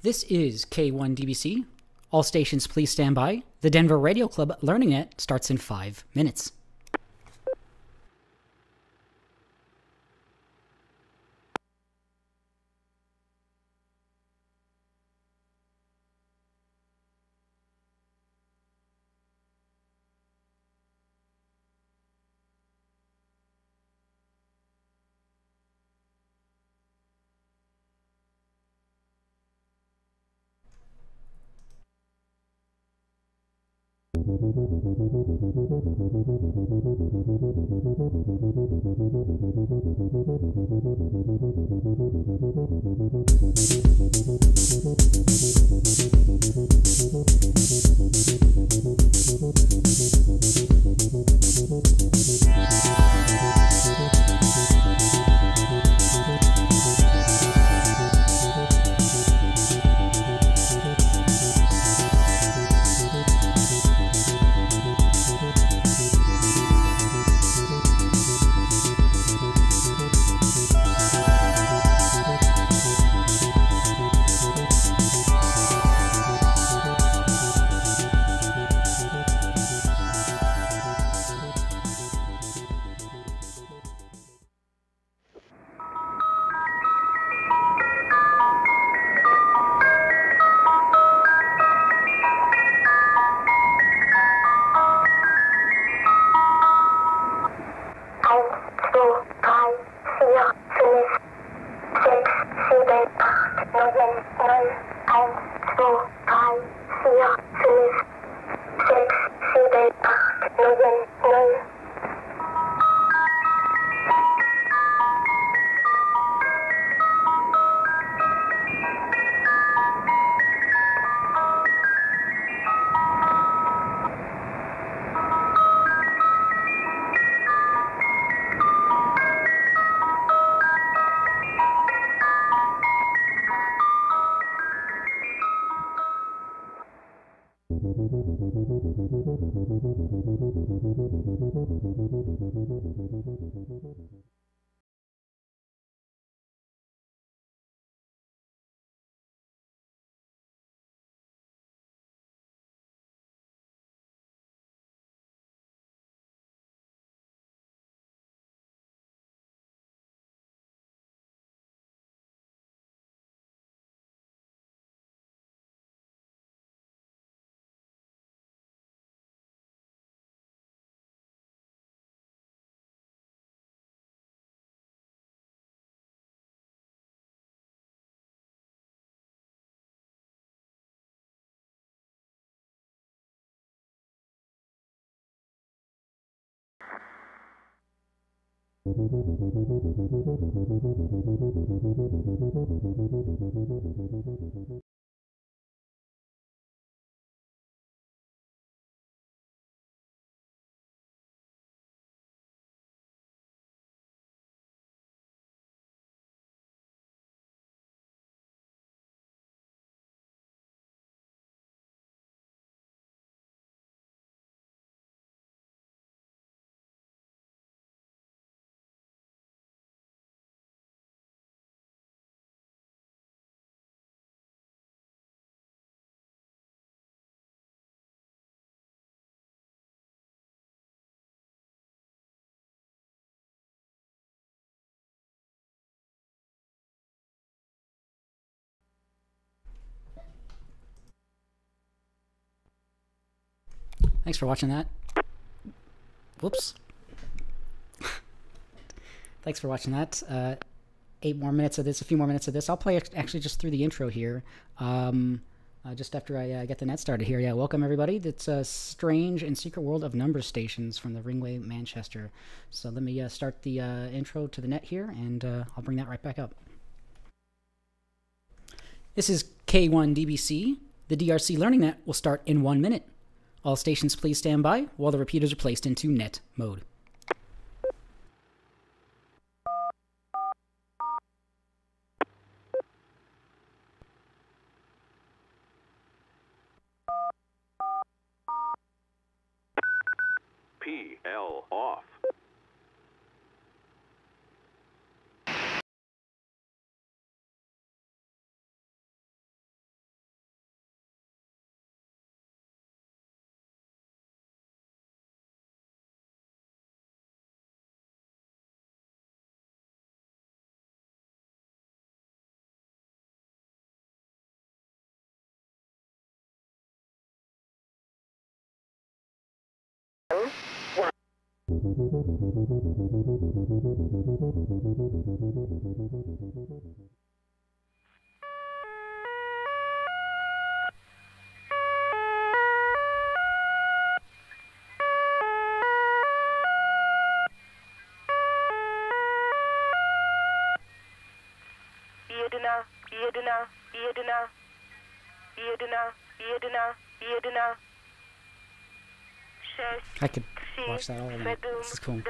This is K1DBC. All stations, please stand by. The Denver Radio Club Learning Net starts in 5 minutes. Thanks for watching that. Whoops. Thanks for watching that. 8 more minutes of this, a few more minutes of this. I'll play actually just through the intro here, just after I get the net started here. Yeah, welcome everybody. That's Strange and Secret World of Numbers Stations from the Ringway Manchester. So let me start the intro to the net here, and I'll bring that right back up. This is K1DBC. The DRC Learning Net will start in 1 minute. All stations please stand by while the repeaters are placed into net mode. PL off. I could watch that all night. This is cool.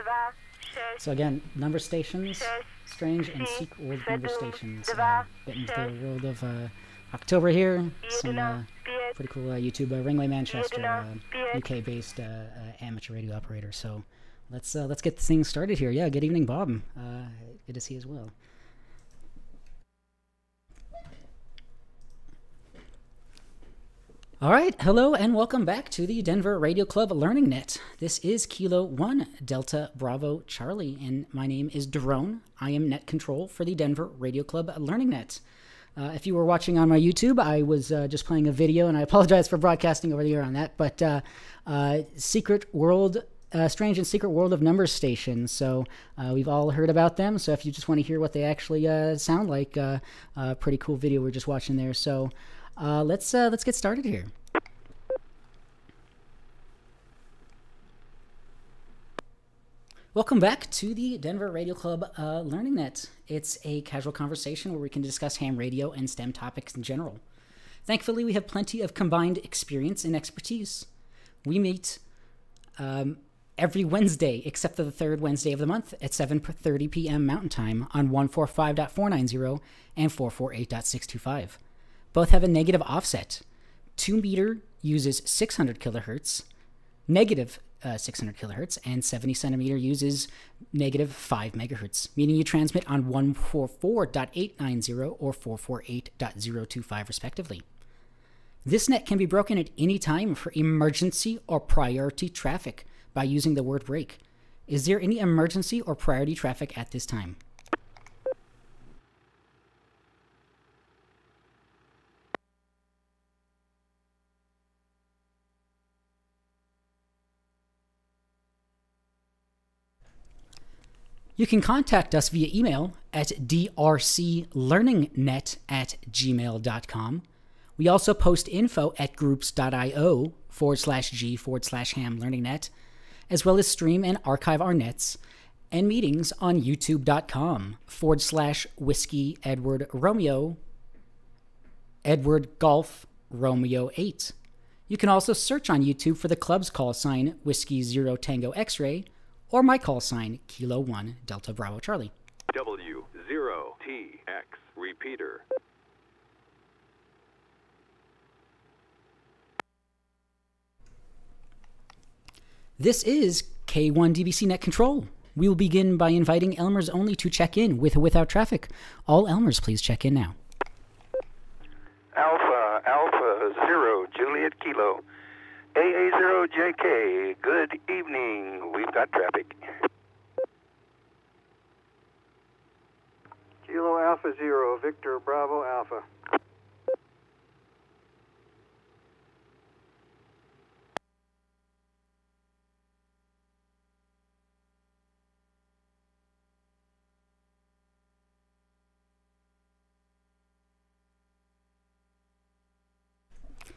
So again, number stations, strange and seek world number stations. Bit into the world of October here. Some pretty cool YouTube. Ringley, Manchester, UK-based amateur radio operator. So let's get this thing started here. Yeah, good evening, Bob. Good to see you as well. All right, hello and welcome back to the Denver Radio Club Learning Net. This is Kilo 1 Delta Bravo Charlie, and my name is Drone. I am net control for the Denver Radio Club Learning Net. If you were watching on my YouTube, I was just playing a video, and I apologize for broadcasting over the air on that, but Secret World, Strange and Secret World of Numbers Stations. So we've all heard about them, so if you just want to hear what they actually sound like, pretty cool video we're just watching there. So let's get started here. Welcome back to the Denver Radio Club Learning Net. It's a casual conversation where we can discuss ham radio and STEM topics in general. Thankfully, we have plenty of combined experience and expertise. We meet every Wednesday, except for the third Wednesday of the month at 7:30 p.m. Mountain Time on 145.490 and 448.625. Both have a negative offset. 2 meter uses 600 kilohertz, negative 600 kilohertz, and 70 centimeter uses negative 5 megahertz, meaning you transmit on 144.890 or 448.025 respectively. This net can be broken at any time for emergency or priority traffic by using the word break. Is there any emergency or priority traffic at this time? You can contact us via email at drclearningnet@gmail.com. We also post info at groups.io/g/ham-learning-net, as well as stream and archive our nets and meetings on youtube.com/whiskey-edward-romeo-8. You can also search on YouTube for the club's call sign, Whiskey 0 Tango X-Ray, or my call sign, Kilo 1 Delta Bravo Charlie. W0TX repeater. This is K1DBC Net Control. We will begin by inviting Elmers only to check in with or without traffic. All Elmers, please check in now. Alpha, Alpha, 0, Juliet Kilo. AA0JK, good evening. We've got traffic. Kilo Alpha 0, Victor Bravo Alpha.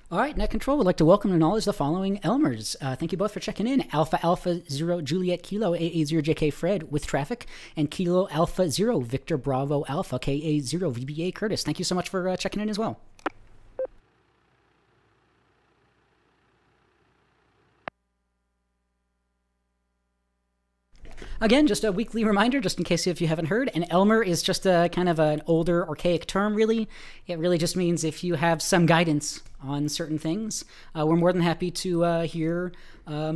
All right, Net Control would like to welcome and acknowledge the following Elmers. Thank you both for checking in. Alpha Alpha 0 Juliet Kilo AA0JK Fred with traffic, and Kilo Alpha 0 Victor Bravo Alpha KA0 VBA Curtis. Thank you so much for checking in as well. Again, just a weekly reminder, just in case if you haven't heard, an Elmer is just a kind of an older, archaic term, really. It really just means if you have some guidance on certain things, we're more than happy to hear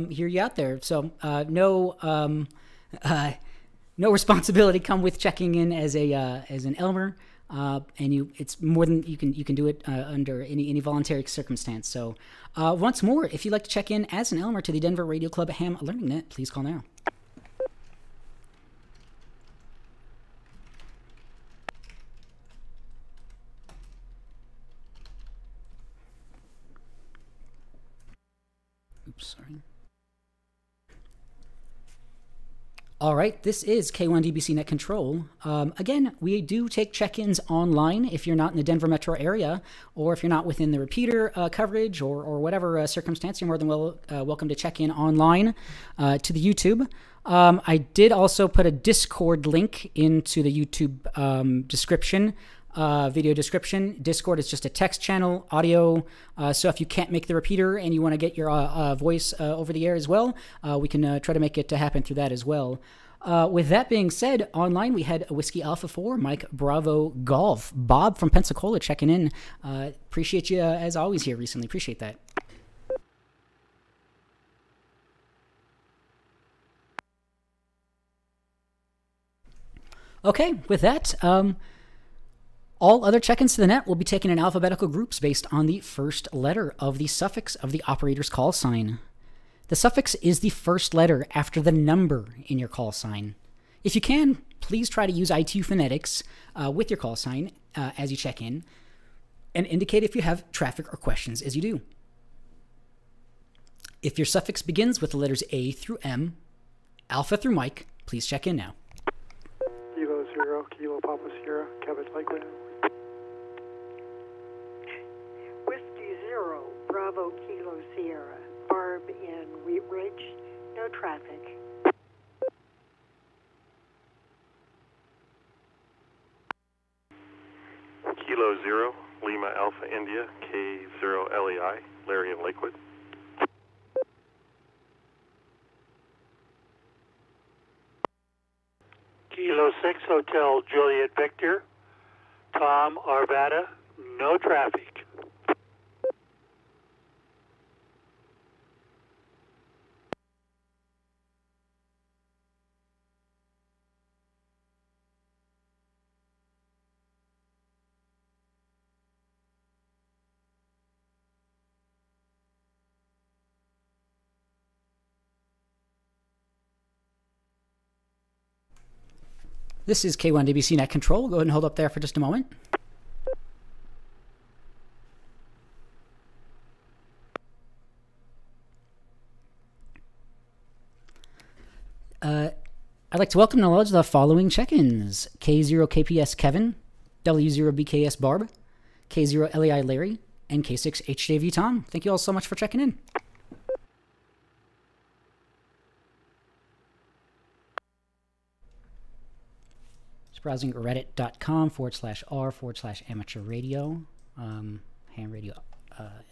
you out there. So no responsibility come with checking in as a as an Elmer, and it's more than you can do it under any voluntary circumstance. So once more, if you'd like to check in as an Elmer to the Denver Radio Club Ham Learning Net, please call now. Oops, sorry. All right, this is K1DBC Net Control. Again, we do take check-ins online if you're not in the Denver metro area, or if you're not within the repeater coverage, or whatever circumstance, you're more than welcome to check in online to the YouTube. I did also put a Discord link into the YouTube description. Video description. Discord is just a text channel, audio, so if you can't make the repeater and you want to get your voice over the air as well, we can try to make it to happen through that as well. With that being said, online we had Whiskey Alpha 4, Mike Bravo Golf, Bob from Pensacola checking in. Appreciate you as always here recently. Appreciate that. Okay, with that, all other check-ins to the net will be taken in alphabetical groups based on the first letter of the suffix of the operator's call sign. The suffix is the first letter after the number in your call sign. If you can, please try to use ITU phonetics with your call sign as you check in, and indicate if you have traffic or questions as you do. If your suffix begins with the letters A through M, Alpha through Mike, please check in now. Kilo 0, Kilo Papa Sierra, Cabbage Lakewood. Bravo Kilo Sierra, Barb in Wheat Ridge, no traffic. Kilo 0, Lima Alpha India, K0 LEI, Larry in Lakewood. Kilo 6 Hotel Juliet Victor, Tom Arvada, no traffic. This is K1DBC Net Control. Go ahead and hold up there for just a moment. I'd like to welcome and acknowledge the following check-ins. K0KPS Kevin, W0BKS Barb, K0LEI Larry, and K6HJV Tom. Thank you all so much for checking in. Browsing reddit.com/r/amateur radio. Ham radio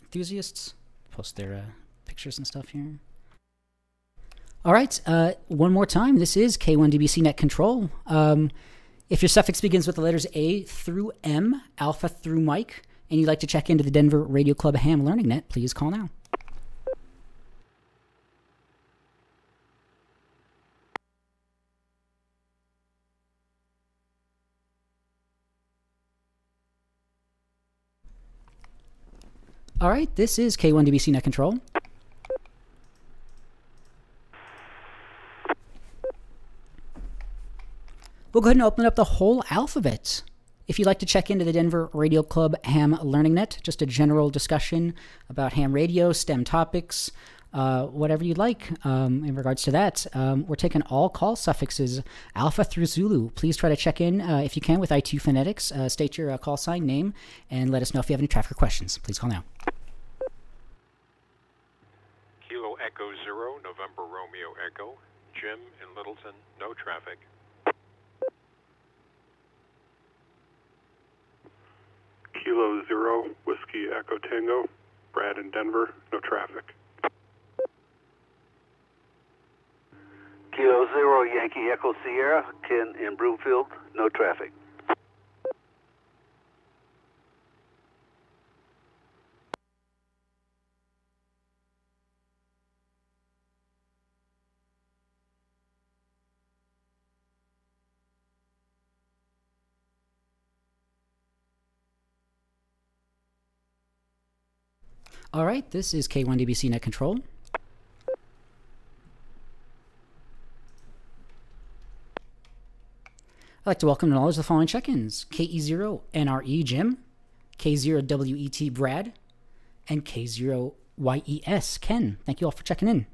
enthusiasts post their pictures and stuff here. All right, one more time. This is K1DBC Net Control. If your suffix begins with the letters A through M, Alpha through Mike, and you'd like to check into the Denver Radio Club Ham Learning Net, please call now. All right, this is K1DBC Net Control. We'll go ahead and open up the whole alphabet. If you'd like to check into the Denver Radio Club Ham Learning Net, just a general discussion about ham radio, STEM topics, whatever you'd like in regards to that. We're taking all call suffixes, Alpha through Zulu. Please try to check in if you can with ITU phonetics. State your call sign, name, and let us know if you have any traffic questions. Please call now. Kilo Echo 0, November Romeo Echo, Jim in Littleton, no traffic. Kilo 0, Whiskey Echo Tango, Brad in Denver, no traffic. Kilo 0, Yankee Echo Sierra, Ken in Broomfield, no traffic. All right, this is K1DBC Net Control. I'd like to welcome and acknowledge the following check-ins. KE0NRE Jim, K0WET Brad, and K0YES Ken. Thank you all for checking in.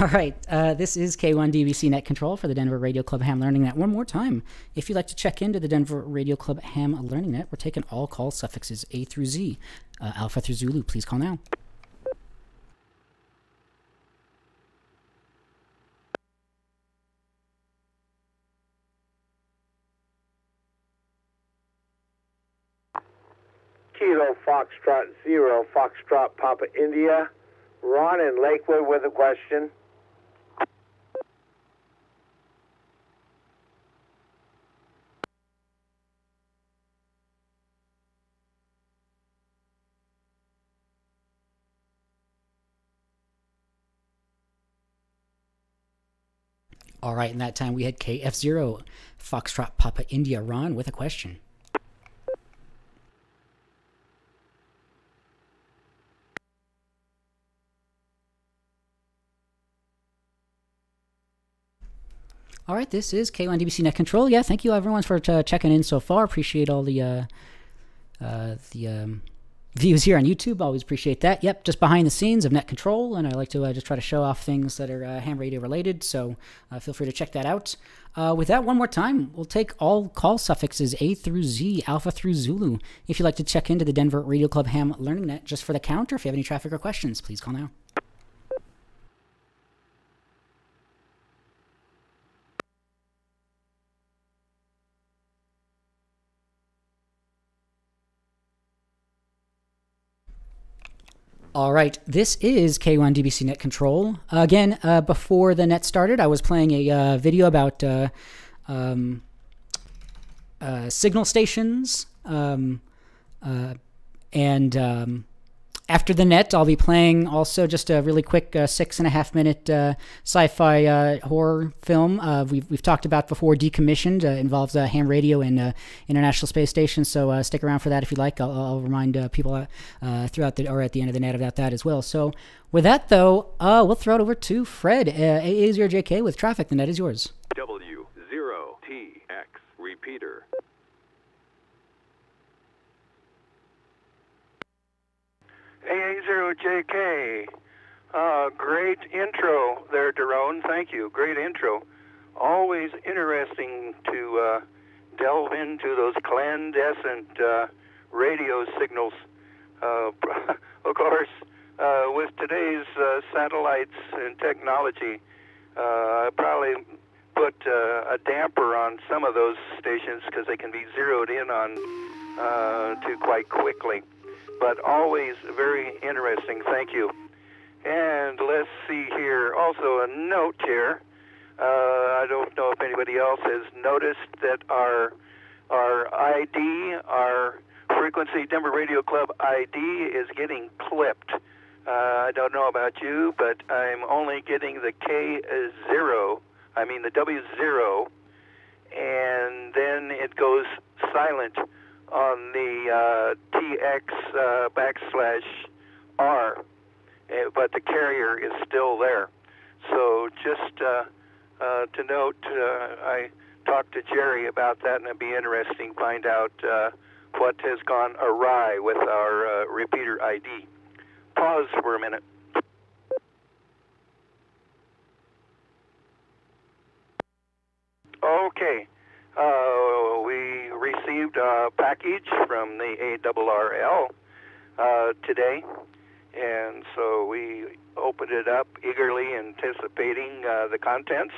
All right, this is K1DBC Net Control for the Denver Radio Club Ham Learning Net. One more time, if you'd like to check into the Denver Radio Club Ham Learning Net, we're taking all call suffixes A through Z, Alpha through Zulu. Please call now. Kilo Foxtrot Zero, Foxtrot Papa India. Ron in Lakewood with a question. All right, in that time we had KF0, Foxtrot Papa India, Ron with a question. All right, this is K1DBC Net Control. Yeah, thank you everyone for checking in so far. Appreciate all the views here on YouTube. Always appreciate that. Yep, just behind the scenes of Net Control, and I like to just try to show off things that are ham radio related, so feel free to check that out. With that, one more time, we'll take all call suffixes A through Z, Alpha through Zulu. If you'd like to check into the Denver Radio Club Ham Learning Net just for the counter, if you have any traffic or questions, please call now. All right, this is K1DBC Net Control. Again, before the net started, I was playing a video about signal stations. After the net, I'll be playing also just a really quick 6.5 minute sci-fi horror film we've talked about before, Decommissioned. Involves ham radio and International Space Station, so stick around for that if you like. I'll remind people throughout the, or at the end of the net about that as well. So with that though, we'll throw it over to Fred, AA0JK with traffic. The net is yours. W0TX repeater. AA0JK, great intro there, Daron. Thank you. Great intro. Always interesting to delve into those clandestine radio signals. Of course, with today's satellites and technology, I probably put a damper on some of those stations because they can be zeroed in on too quite quickly. But always very interesting, thank you. And let's see here, also a note here. I don't know if anybody else has noticed that our ID, our frequency, Denver Radio Club ID, is getting clipped. I don't know about you, but I'm only getting the W0, and then it goes silent on the TX /R, but the carrier is still there. So just to note, I talked to Jerry about that, and it'd be interesting to find out what has gone awry with our repeater ID. Pause for a minute. Okay. We received a package from the ARRL today, and so we opened it up eagerly, anticipating the contents.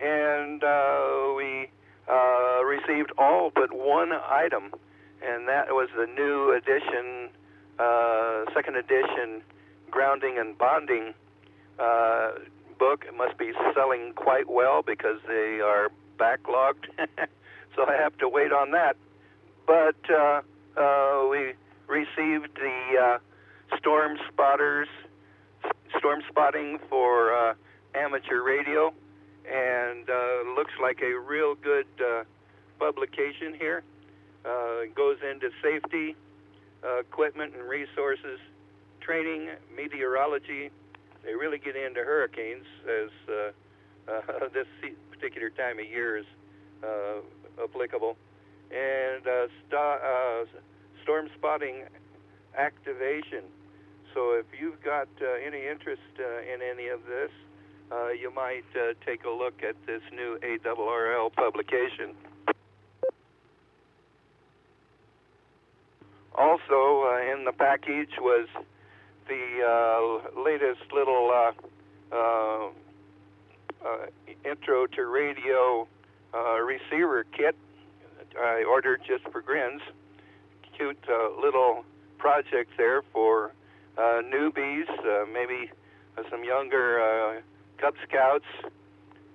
And we received all but one item, and that was the new edition, second edition, Grounding and Bonding book. It must be selling quite well because they are backlogged, so I have to wait on that. But we received the storm spotting for amateur radio, and looks like a real good publication here. It goes into safety, equipment and resources, training, meteorology. They really get into hurricanes as this particular time of year is applicable. And storm spotting activation. So if you've got any interest in any of this, you might take a look at this new ARRL publication. Also in the package was the latest little intro to radio receiver kit I ordered just for grins. Cute little project there for newbies, maybe some younger Cub Scouts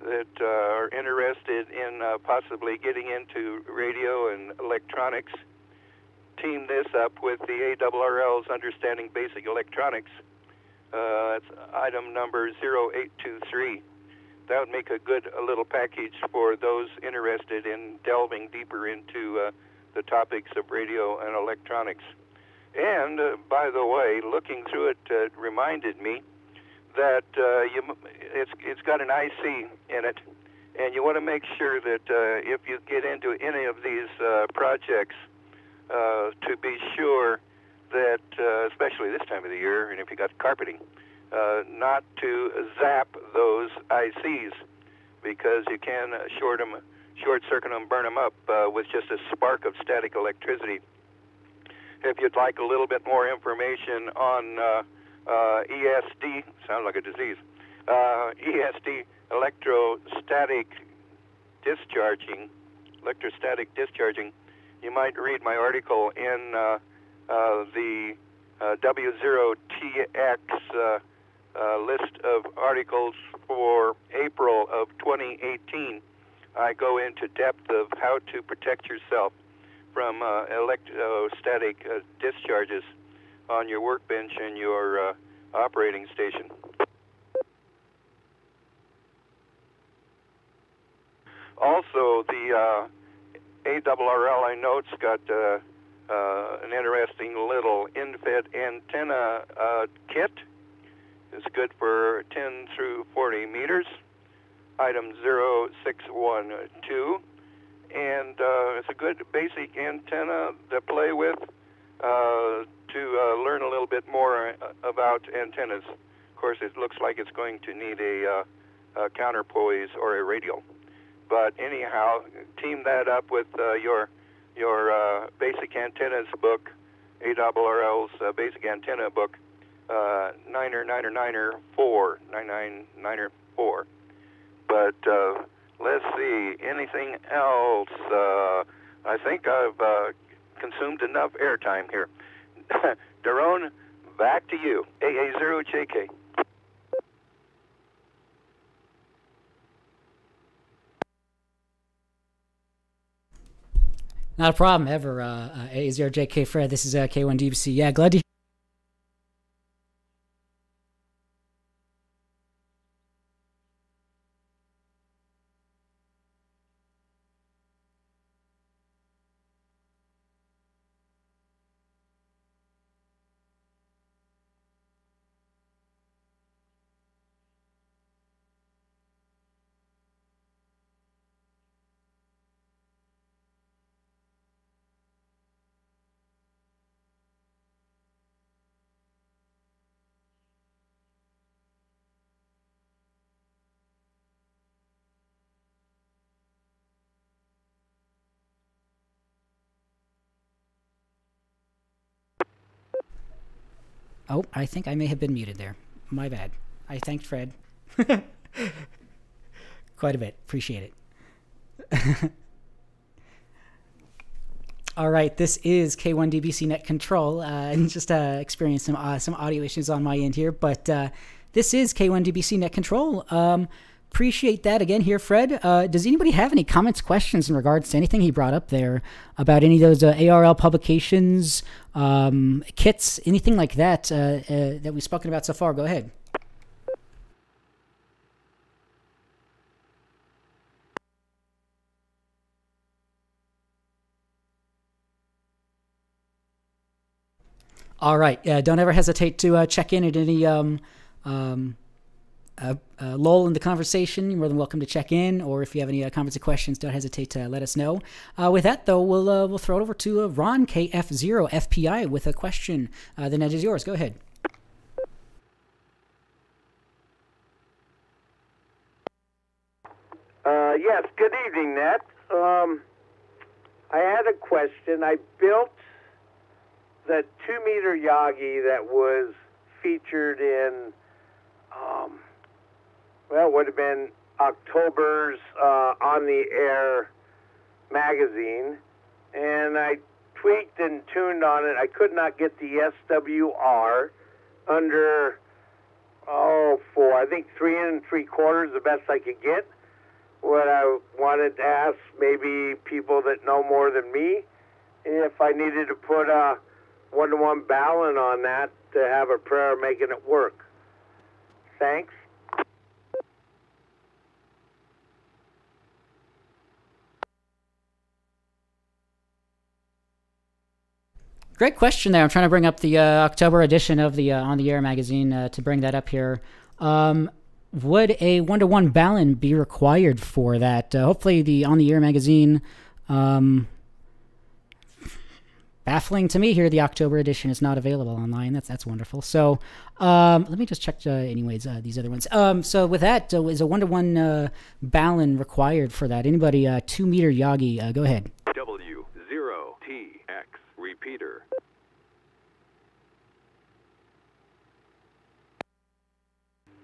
that are interested in possibly getting into radio and electronics. Team this up with the ARRL's Understanding Basic Electronics. That's item number 0823. That would make a good little package for those interested in delving deeper into the topics of radio and electronics. And, by the way, looking through it reminded me that it's got an IC in it, and you want to make sure that if you get into any of these projects, to be sure that, especially this time of the year, and if you got carpeting, not to zap those ICs, because you can short-circuit them, burn them up with just a spark of static electricity. If you'd like a little bit more information on ESD, sounds like a disease, ESD, electrostatic discharging, you might read my article in the W0TX list of articles for April of 2018. I go into depth of how to protect yourself from electrostatic discharges on your workbench and your operating station. Also, the ARRL notes got an interesting little InFET antenna kit. It's good for 10 through 40 meters, item 0612. And it's a good basic antenna to play with to learn a little bit more about antennas. Of course, it looks like it's going to need a counterpoise or a radio. But anyhow, team that up with your basic antennas book, ARRL's basic antenna book, 9994. But let's see, anything else? I think I've consumed enough airtime here. Daron, back to you, AA0JK. Not a problem ever, AA0JK Fred. This is K1DBC. Yeah, glad to hear. Oh, I think I may have been muted there. My bad. I thanked Fred. Quite a bit. Appreciate it. All right, this is K1DBC Net Control. And just experienced some audio issues on my end here, but this is K1DBC Net Control. Appreciate that again here, Fred. Does anybody have any comments, questions in regards to anything he brought up there about any of those ARRL publications, kits, anything like that that we've spoken about so far? Go ahead. All right. Don't ever hesitate to check in at any lull in the conversation. You're more than welcome to check in, or if you have any comments or questions, don't hesitate to let us know. With that, though, we'll throw it over to Ron KF0FPI with a question. The net is yours. Go ahead. Yes, good evening, Nat. I had a question. I built the 2-meter Yagi that was featured in, well, it would have been October's On the Air magazine, and I tweaked and tuned on it. I could not get the SWR under, I think 3 3/4, the best I could get. What I wanted to ask maybe people that know more than me, if I needed to put a 1-to-1 ballon on that to have a prayer making it work. Thanks. Great question there. I'm trying to bring up the October edition of the On the Air magazine to bring that up here. Would a 1-to-1 ballon be required for that? Hopefully the On the Air magazine, baffling to me here, the October edition is not available online. That's wonderful. So let me just check anyways these other ones. So with that, is a 1-to-1 ballon required for that? Anybody, 2-meter Yagi, go ahead. W0TX repeater.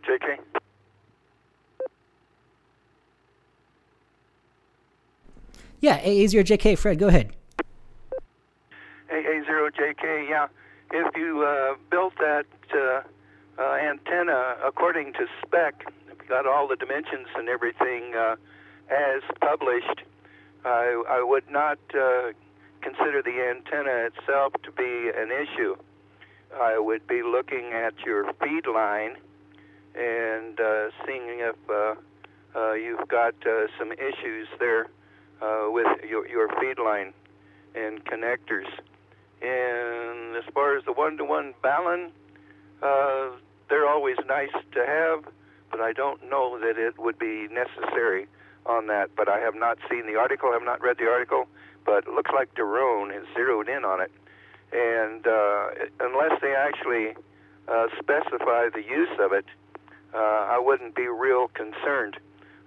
JK. Yeah, A0JK, Fred, go ahead. Hey, A0JK, yeah. If you built that antenna according to spec, got all the dimensions and everything as published, I would not consider the antenna itself to be an issue. I would be looking at your feed line and seeing if you've got some issues there with your feed line and connectors. And as far as the 1-to-1 ballon, they're always nice to have, but I don't know that it would be necessary on that. But I have not seen the article, I have not read the article, but it looks like Daron has zeroed in on it. And unless they actually specify the use of it, I wouldn't be real concerned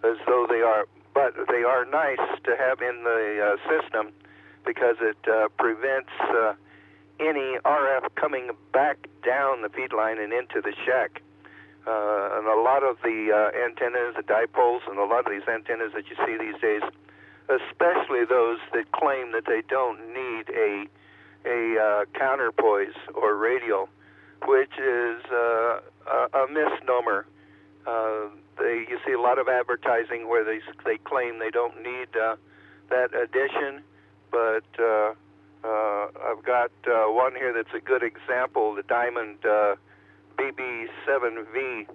as though they are, but they are nice to have in the system because it prevents any RF coming back down the feed line and into the shack. And a lot of the antennas, the dipoles, and a lot of these antennas that you see these days, especially those that claim that they don't need a counterpoise or radial, which is a misnomer. You see a lot of advertising where they claim they don't need that addition, but I've got one here that's a good example, the Diamond BB7V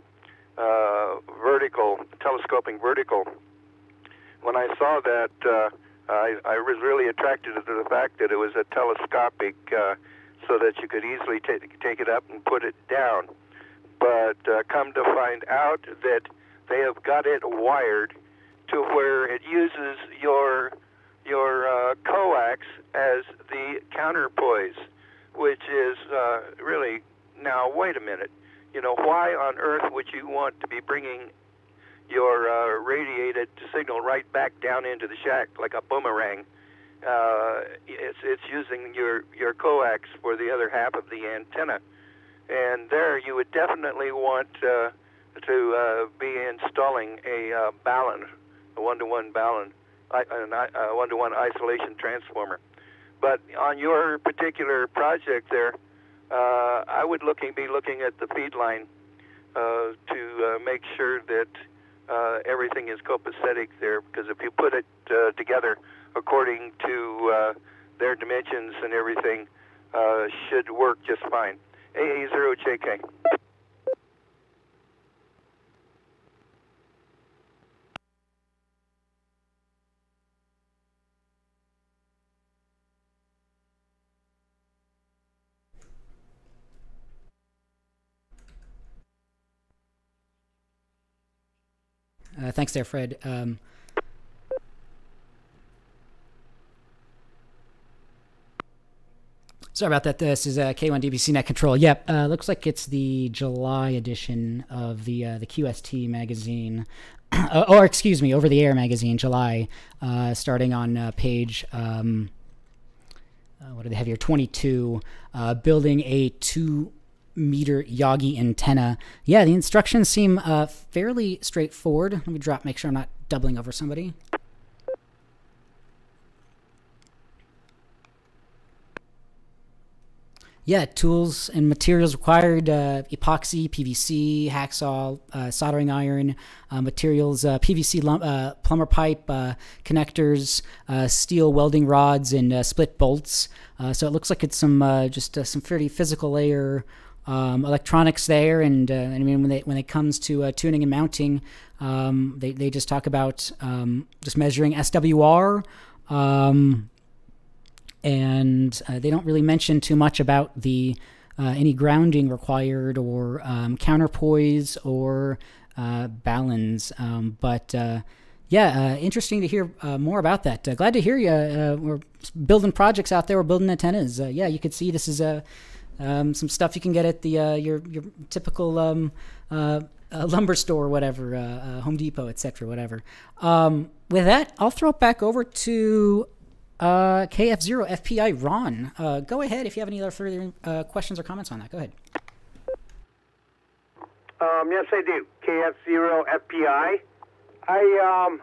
vertical, telescoping vertical. When I saw that, I was really attracted to the fact that it was a telescopic so that you could easily take it up and put it down. But come to find out that they have got it wired to where it uses your coax as the counterpoise, which is really, now wait a minute, you know, why on earth would you want to be bringing your radiated signal right back down into the shack like a boomerang? It's using your coax for the other half of the antenna, and there you would definitely want to be installing a ballon, a 1-to-1 ballon, a 1-to-1 isolation transformer. But on your particular project there, I would be looking at the feed line to make sure that everything is copacetic there, because if you put it together according to their dimensions and everything, should work just fine. AA0JK. Thanks there, Fred. Sorry about that. This is K1DBC Net Control. Yep, looks like it's the July edition of the QST magazine. or excuse me, Over the Air magazine, July, starting on page, what do they have here, 22, building a 2-meter Yagi antenna. Yeah, the instructions seem fairly straightforward. Let me drop, make sure I'm not doubling over somebody. Yeah, tools and materials required, epoxy, PVC, hacksaw, soldering iron, materials, PVC lump, plumber pipe, connectors, steel welding rods, and split bolts. So it looks like it's some just some fairly physical layer electronics there. And I mean, when it comes to tuning and mounting, they just talk about just measuring SWR. And they don't really mention too much about the any grounding required or counterpoise or balance. But interesting to hear more about that. Glad to hear you. We're building projects out there. We're building antennas. Yeah, you can see this is some stuff you can get at the your typical lumber store, or whatever, Home Depot, etc., whatever. With that, I'll throw it back over to KF0 FPI Ron. Go ahead if you have any other further questions or comments on that. Go ahead. Yes, I do. KF0 FPI. I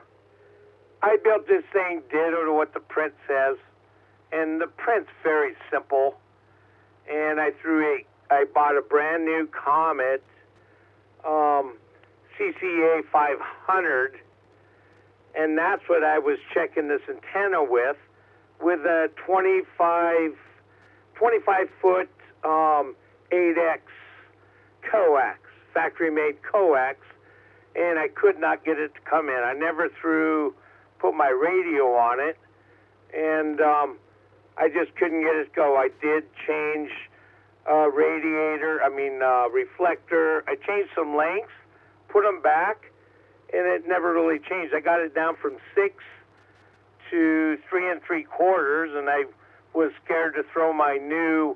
built this thing ditto to what the print says, and the print's very simple. And I bought a brand new Comet CCA 500, and that's what I was checking this antenna with. With a 25-foot 8X coax, factory-made coax, and I could not get it to come in. I never put my radio on it, and I just couldn't get it to go. I did change reflector. I changed some lengths, put them back, and it never really changed. I got it down from 6 to 3 3/4, and I was scared to throw my new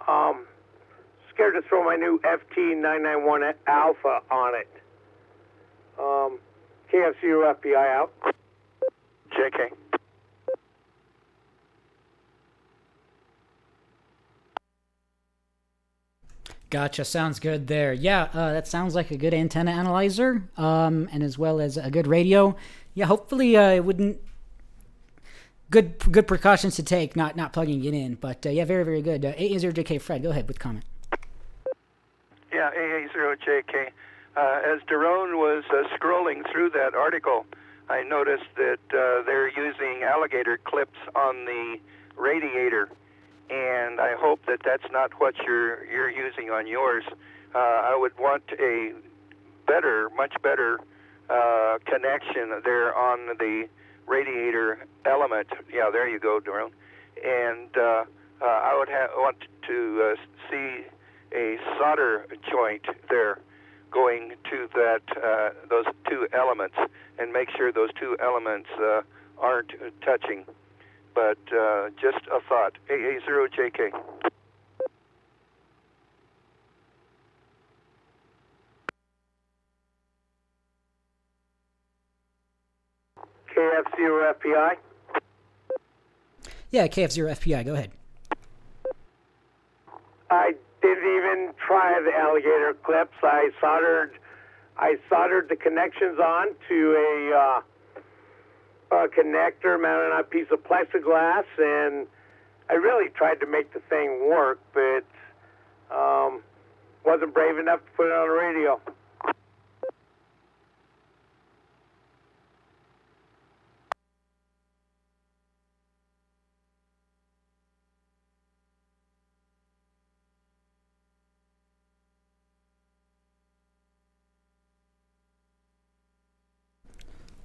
FT991 Alpha on it. KF0 FBI out. JK. Gotcha. Sounds good there. Yeah, that sounds like a good antenna analyzer, and as well as a good radio. Yeah, hopefully it wouldn't. Good precautions to take, not plugging it in, but yeah, very, very good. AA0JK Fred, go ahead with comment. Yeah, AA0JK. As Daron was scrolling through that article, I noticed that they're using alligator clips on the radiator, and I hope that that's not what you're using on yours. I would want a better, much better connection there on the radiator element. Yeah, there you go, Daron. And I would want to see a solder joint there going to that those two elements, and make sure those two elements aren't touching. But just a thought. AA0JK. KF0 FPI? Yeah, KF0 FPI, go ahead. I didn't even try the alligator clips. I soldered the connections on to a connector mounted on a piece of plexiglass, and I really tried to make the thing work, but wasn't brave enough to put it on the radio.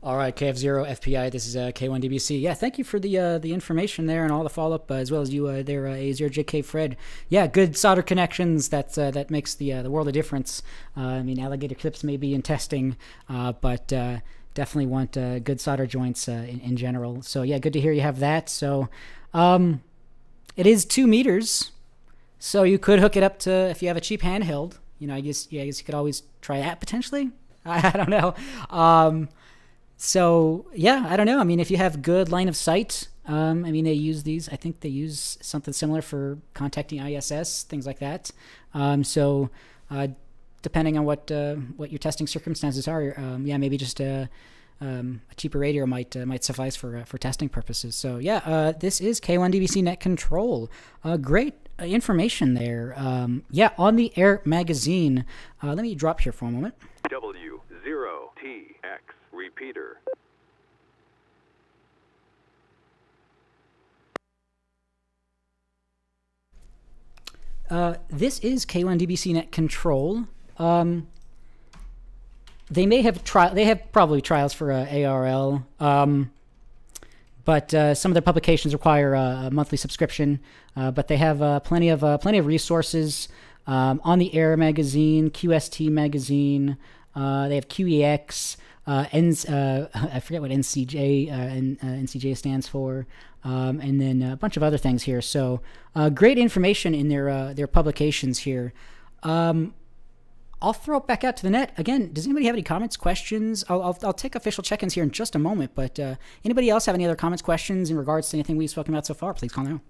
All right, KF0 FPI, this is K1DBC. Yeah, thank you for the information there and all the follow-up, as well as you there, A0JK Fred. Yeah, good solder connections. That makes the world of difference. I mean, alligator clips may be in testing, but definitely want good solder joints in general. So, yeah, good to hear you have that. So it is 2 meters, so you could hook it up to, if you have a cheap handheld, you know, I guess you could always try that potentially. I don't know. So yeah, I don't know. I mean, if you have good line of sight, I mean, they use these, I think they use something similar for contacting ISS, things like that. So depending on what your testing circumstances are, yeah, maybe just a cheaper radio might suffice for testing purposes. So yeah, this is K1DBC Net Control. Great information there. Yeah, on the air magazine. Let me drop here for a moment. W0TX repeater. This is K1DBC Net Control. They may have probably trials for ARL, but some of their publications require a monthly subscription. But they have plenty of resources on the Air magazine, QST magazine. They have QEX, I forget what NCJ NCJ stands for, and then a bunch of other things here. So great information in their publications here. I'll throw it back out to the net. Again, does anybody have any comments, questions? I'll take official check-ins here in just a moment, but anybody else have any other comments, questions in regards to anything we've spoken about so far? Please call now.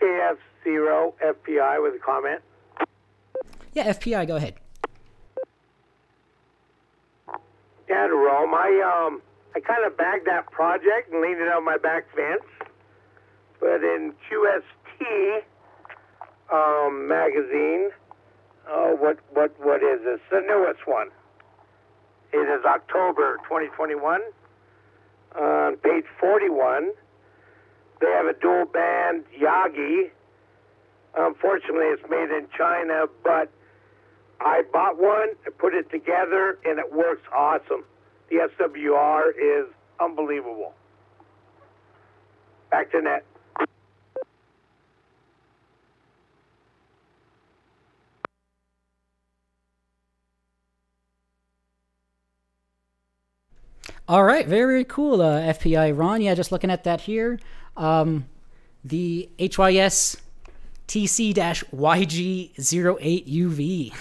KF0 FPI with a comment. Yeah, FPI, go ahead. Yeah, to Rome. I kind of bagged that project and leaned it on my back fence. But in QST... magazine. What is this? The newest one. It is October 2021. On page 41, they have a dual band Yagi. Unfortunately, it's made in China, but I bought one and put it together, and it works awesome. The SWR is unbelievable. Back to net. All right, very cool, FPI Ron. Yeah, just looking at that here. The HYS TC-YG08UV.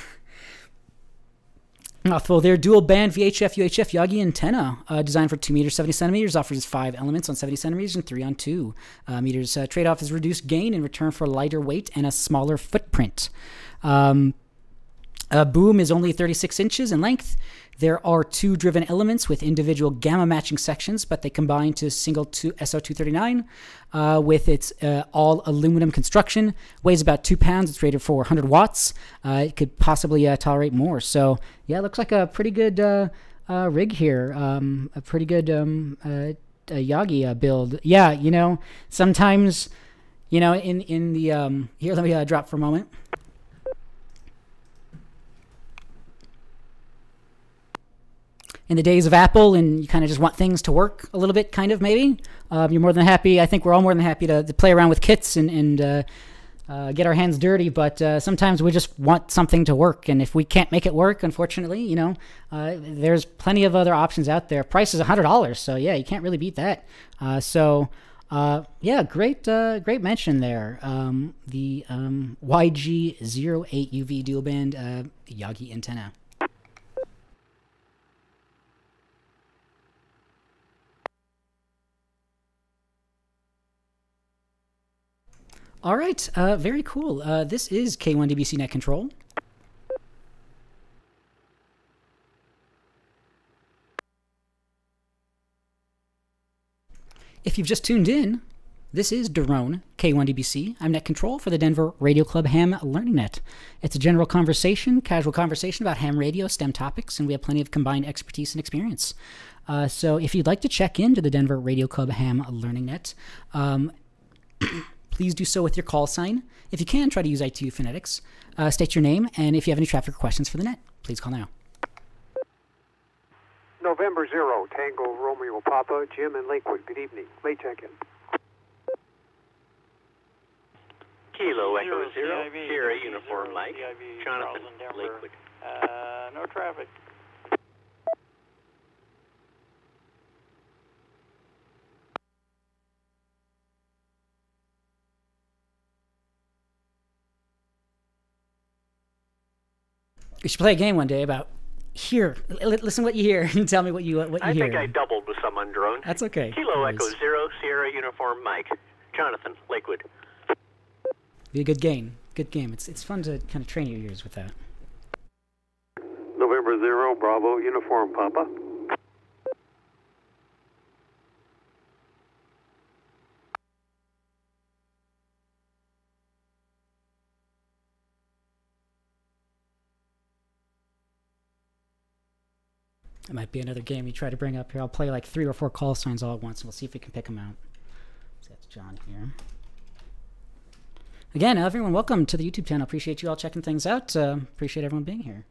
Mouthful there. Dual band VHF UHF Yagi antenna, designed for 2 meters, 70 centimeters. Offers 5 elements on 70 centimeters and 3 on 2 meters. Trade-off is reduced gain in return for lighter weight and a smaller footprint. A boom is only 36 inches in length. There are 2 driven elements with individual gamma matching sections, but they combine to single SO239 with its all aluminum construction. Weighs about 2 pounds. It's rated for 100 watts. It could possibly tolerate more. So yeah, it looks like a pretty good rig here. A pretty good Yagi build. Yeah, you know, sometimes, you know, in the here, let me drop for a moment. In the days of Apple, and you kind of just want things to work a little bit, kind of, maybe. You're more than happy, I think we're all more than happy to play around with kits and get our hands dirty, but sometimes we just want something to work, and if we can't make it work, unfortunately, you know, there's plenty of other options out there. Price is $100, so yeah, you can't really beat that. Yeah, great mention there. The YG08UV dual band Yagi antenna. All right, very cool. This is K1DBC Net Control. If you've just tuned in, this is Daron, K1DBC. I'm Net Control for the Denver Radio Club Ham Learning Net. It's a general conversation, casual conversation about ham radio, STEM topics, and we have plenty of combined expertise and experience. So if you'd like to check into the Denver Radio Club Ham Learning Net, please do so with your call sign. If you can, try to use ITU phonetics. State your name, and if you have any traffic questions for the net, please call now. November 0, Tango Romeo Papa, Jim in Lakewood. Good evening. Late check-in. Kilo Echo 0, Sierra Uniform Mike, Jonathan, Lakewood. No traffic. We should play a game one day about here. Listen what you hear and tell me what you hear. I think I doubled with someone drone. That's okay. Kilo Echo Zero Sierra Uniform Mike. Jonathan Lakewood. Be a good game. Good game. It's fun to kind of train your ears with that. November Zero Bravo Uniform Papa. It might be another game you try to bring up here. I'll play like 3 or 4 call signs all at once, and we'll see if we can pick them out. So that's John here. Again, everyone, welcome to the YouTube channel. Appreciate you all checking things out. Appreciate everyone being here.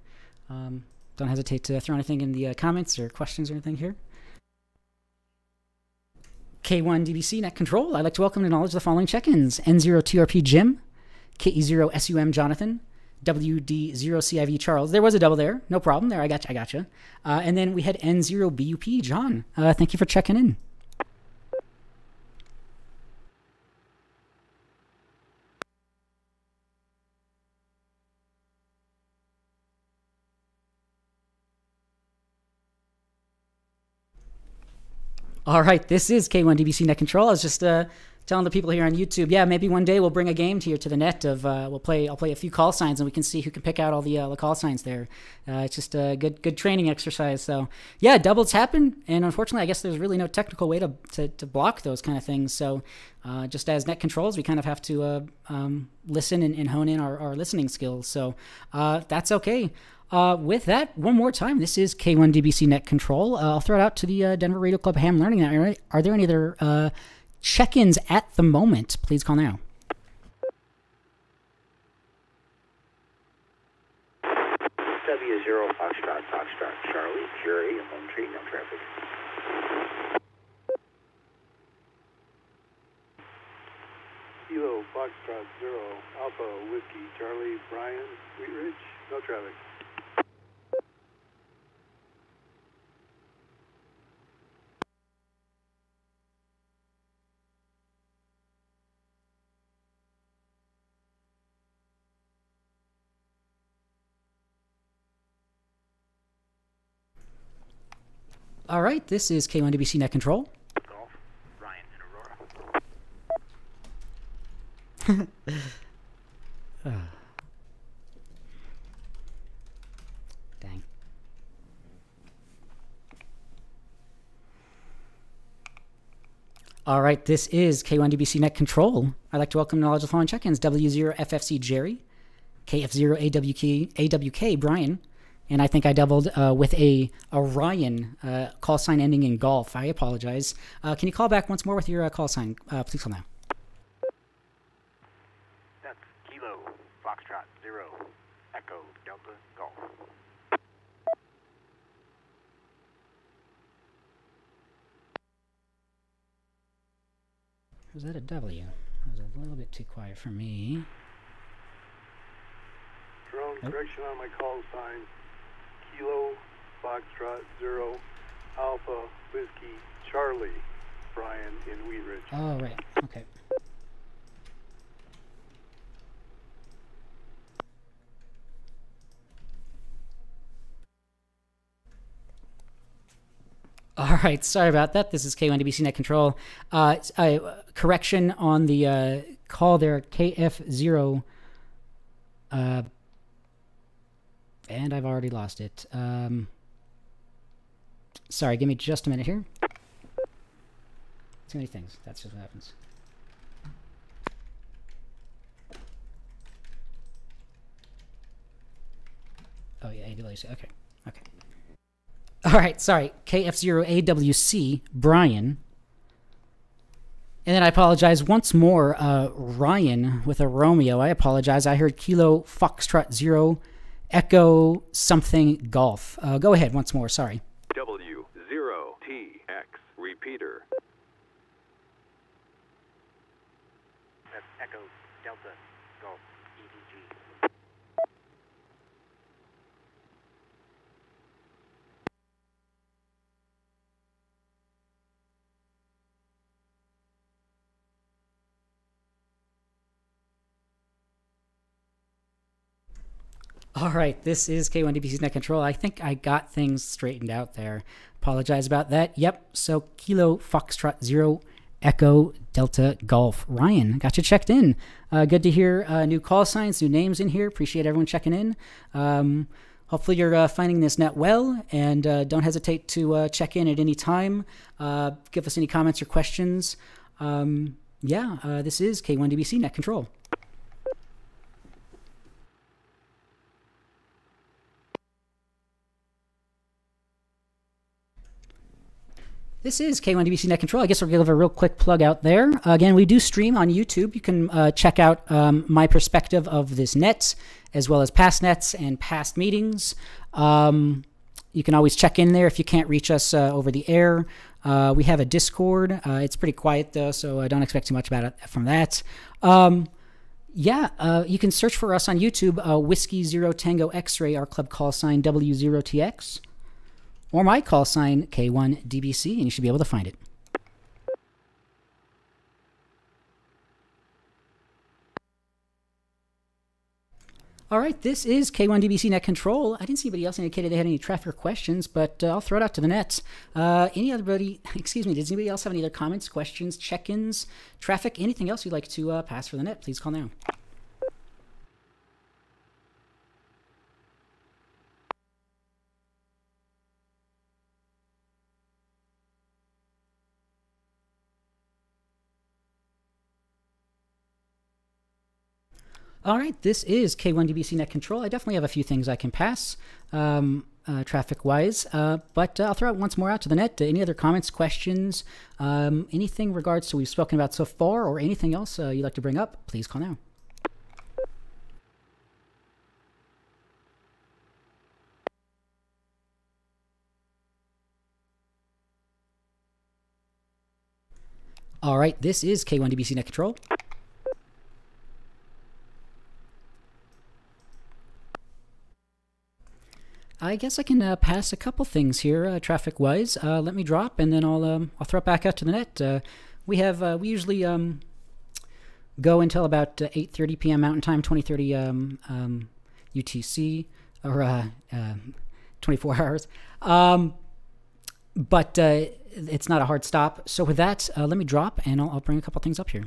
Don't hesitate to throw anything in the comments or questions or anything here. K1DBC Net Control. I'd like to welcome and acknowledge the following check-ins: N0TRP Jim, KE0SUM Jonathan, WD0CIV Charles. There was a double there. No problem there. I gotcha. And then we had N0BUP John. Thank you for checking in. All right, this is K1DBC Net Control. I was just telling the people here on YouTube, yeah, maybe one day we'll bring a game here to the net of I'll play a few call signs, and we can see who can pick out all the call signs there. It's just a good training exercise. So yeah, doubles happen, and unfortunately, I guess there's really no technical way to block those kind of things. So just as net controls, we kind of have to listen and hone in our listening skills. So that's okay. With that, one more time, this is K1DBC Net Control. I'll throw it out to the Denver Radio Club Ham Learning Network. Are there any other check-ins at the moment? Please call now. W0 Foxtrot, Foxtrot, Charlie, Jury, Home Tree, no traffic. Kilo Foxtrot, 0, Alpha, Whiskey, Charlie, Brian, Wheat Ridge, no traffic. All right, this is K1DBC Net Control. Golf, Ryan and Aurora. Dang. All right, this is K1DBC Net Control. I'd like to welcome knowledge of following check-ins: W0FFC Jerry, KF0AWK Brian. And I think I doubled with a Ryan call sign ending in golf. I apologize. Can you call back once more with your call sign? Please call now. That's Kilo Foxtrot 0 Echo Delta Golf. Was that a W? That was a little bit too quiet for me. Drone correction on my call sign. Kilo, Foxtrot, 0, Alpha, Whiskey, Charlie, Brian, in Wheat Ridge. Oh, right. Okay. All right. Sorry about that. This is K1DBC Net Control. Correction on the call there, KF0. And I've already lost it. Sorry, give me just a minute here. Too many things. That's just what happens. Oh, yeah, AWC. Okay. Okay. All right, sorry. KF0AWC, Brian. And then I apologize once more, Ryan with a Romeo. I apologize. I heard Kilo Foxtrot 0. Echo something golf. Go ahead once more, sorry. W0TX repeater. That's Echo Delta Golf EDG. All right, this is K1DPC's Net Control. I think I got things straightened out there. Apologize about that. Yep, so Kilo Foxtrot 0 Echo Delta Golf. Ryan, got you checked in. Good to hear new call signs, new names in here. Appreciate everyone checking in. Hopefully you're finding this net well, and don't hesitate to check in at any time. Give us any comments or questions. This is K1DPC Net Control. This is K1DPC Net Control. I guess we'll give a real quick plug out there. Again, we do stream on YouTube. You can check out my perspective of this net, as well as past nets and past meetings. You can always check in there if you can't reach us over the air. We have a Discord. It's pretty quiet, though, so I don't expect too much about it from that. You can search for us on YouTube, Whiskey Zero Tango X-Ray, our club call sign W0TX. Or my call sign, K1DBC, and you should be able to find it. All right, this is K1DBC Net Control. I didn't see anybody else indicated they had any traffic or questions, but I'll throw it out to the net. Does anybody else have any other comments, questions, check-ins, traffic, anything else you'd like to pass for the net? Please call now. All right, this is K1DBC Net Control. I definitely have a few things I can pass traffic-wise, but I'll throw out once more out to the net. Any other comments, questions, anything regards to what we've spoken about so far, or anything else you'd like to bring up, please call now. All right, this is K1DBC Net Control. I guess I can pass a couple things here, traffic-wise. Let me drop, and then I'll throw it back out to the net. We usually go until about 8:30 p.m. Mountain Time, 20:30 UTC, or 24 hours. But it's not a hard stop. So with that, let me drop, and I'll bring a couple things up here.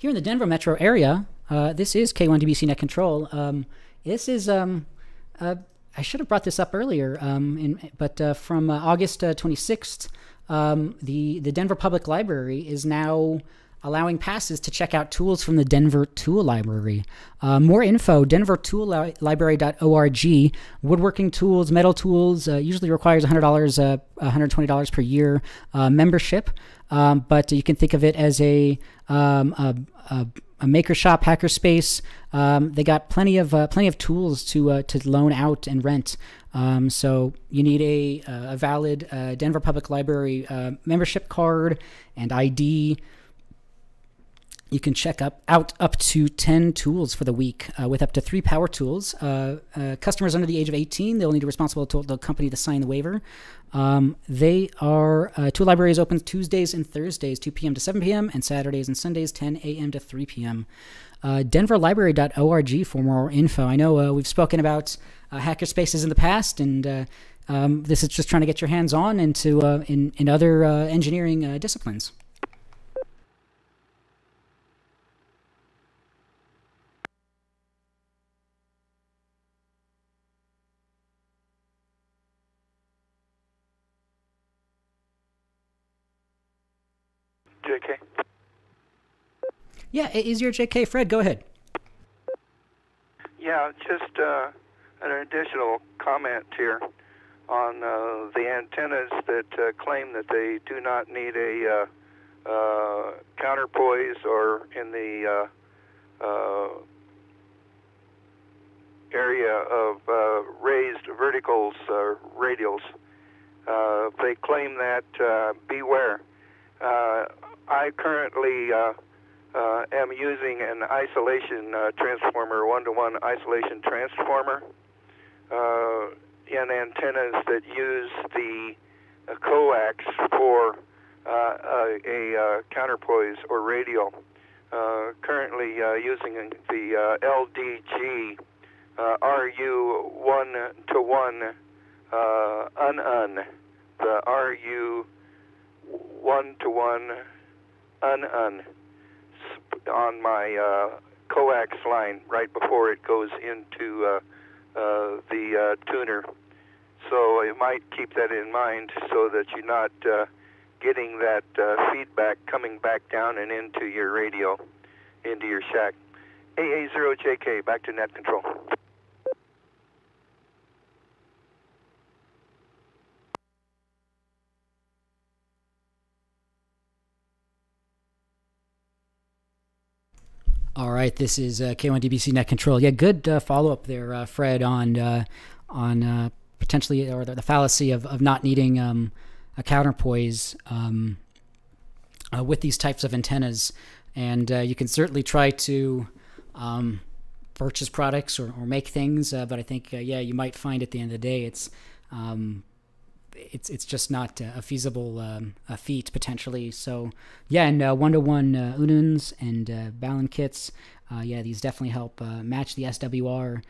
Here in the Denver metro area, this is K1DBC Net Control. This is, I should have brought this up earlier, but from August 26th, the Denver Public Library is now allowing passes to check out tools from the Denver Tool Library. More info, denvertoollibrary.org. Woodworking tools, metal tools, usually requires $100, $120 per year membership. But you can think of it as a maker shop, hacker space. They got plenty of tools to loan out and rent. So you need a valid Denver Public Library membership card and ID. You can check out up to 10 tools for the week with up to 3 power tools. Customers under the age of 18, they'll need a responsible tool company to sign the waiver. Tool Library is open Tuesdays and Thursdays, 2 p.m. to 7 p.m., and Saturdays and Sundays, 10 a.m. to 3 p.m. DenverLibrary.org for more info. I know we've spoken about hackerspaces in the past, and this is just trying to get your hands on into in other engineering disciplines. JK. Yeah, it is your JK. Fred, go ahead. Yeah, just an additional comment here on the antennas that claim that they do not need a counterpoise, or in the area of raised verticals or radials. They claim that beware. I currently am using an isolation transformer, one-to-one isolation transformer in antennas that use the a coax for a counterpoise or radial. Currently using the LDG RU 1-to-1 un-un, the RU 1-to-1 un-un on my coax line right before it goes into the tuner. So you might keep that in mind so that you're not getting that feedback coming back down and into your radio, into your shack. AA0JK, back to net control. All right, this is K1DBC Net Control. Yeah, good follow-up there, Fred, on potentially, or the fallacy of not needing a counterpoise with these types of antennas. And you can certainly try to purchase products or make things, but I think, yeah, you might find at the end of the day it's just not a feasible feat potentially. So yeah, and 1-to-1 UNUNs and Ballon kits, yeah, these definitely help match the SWR.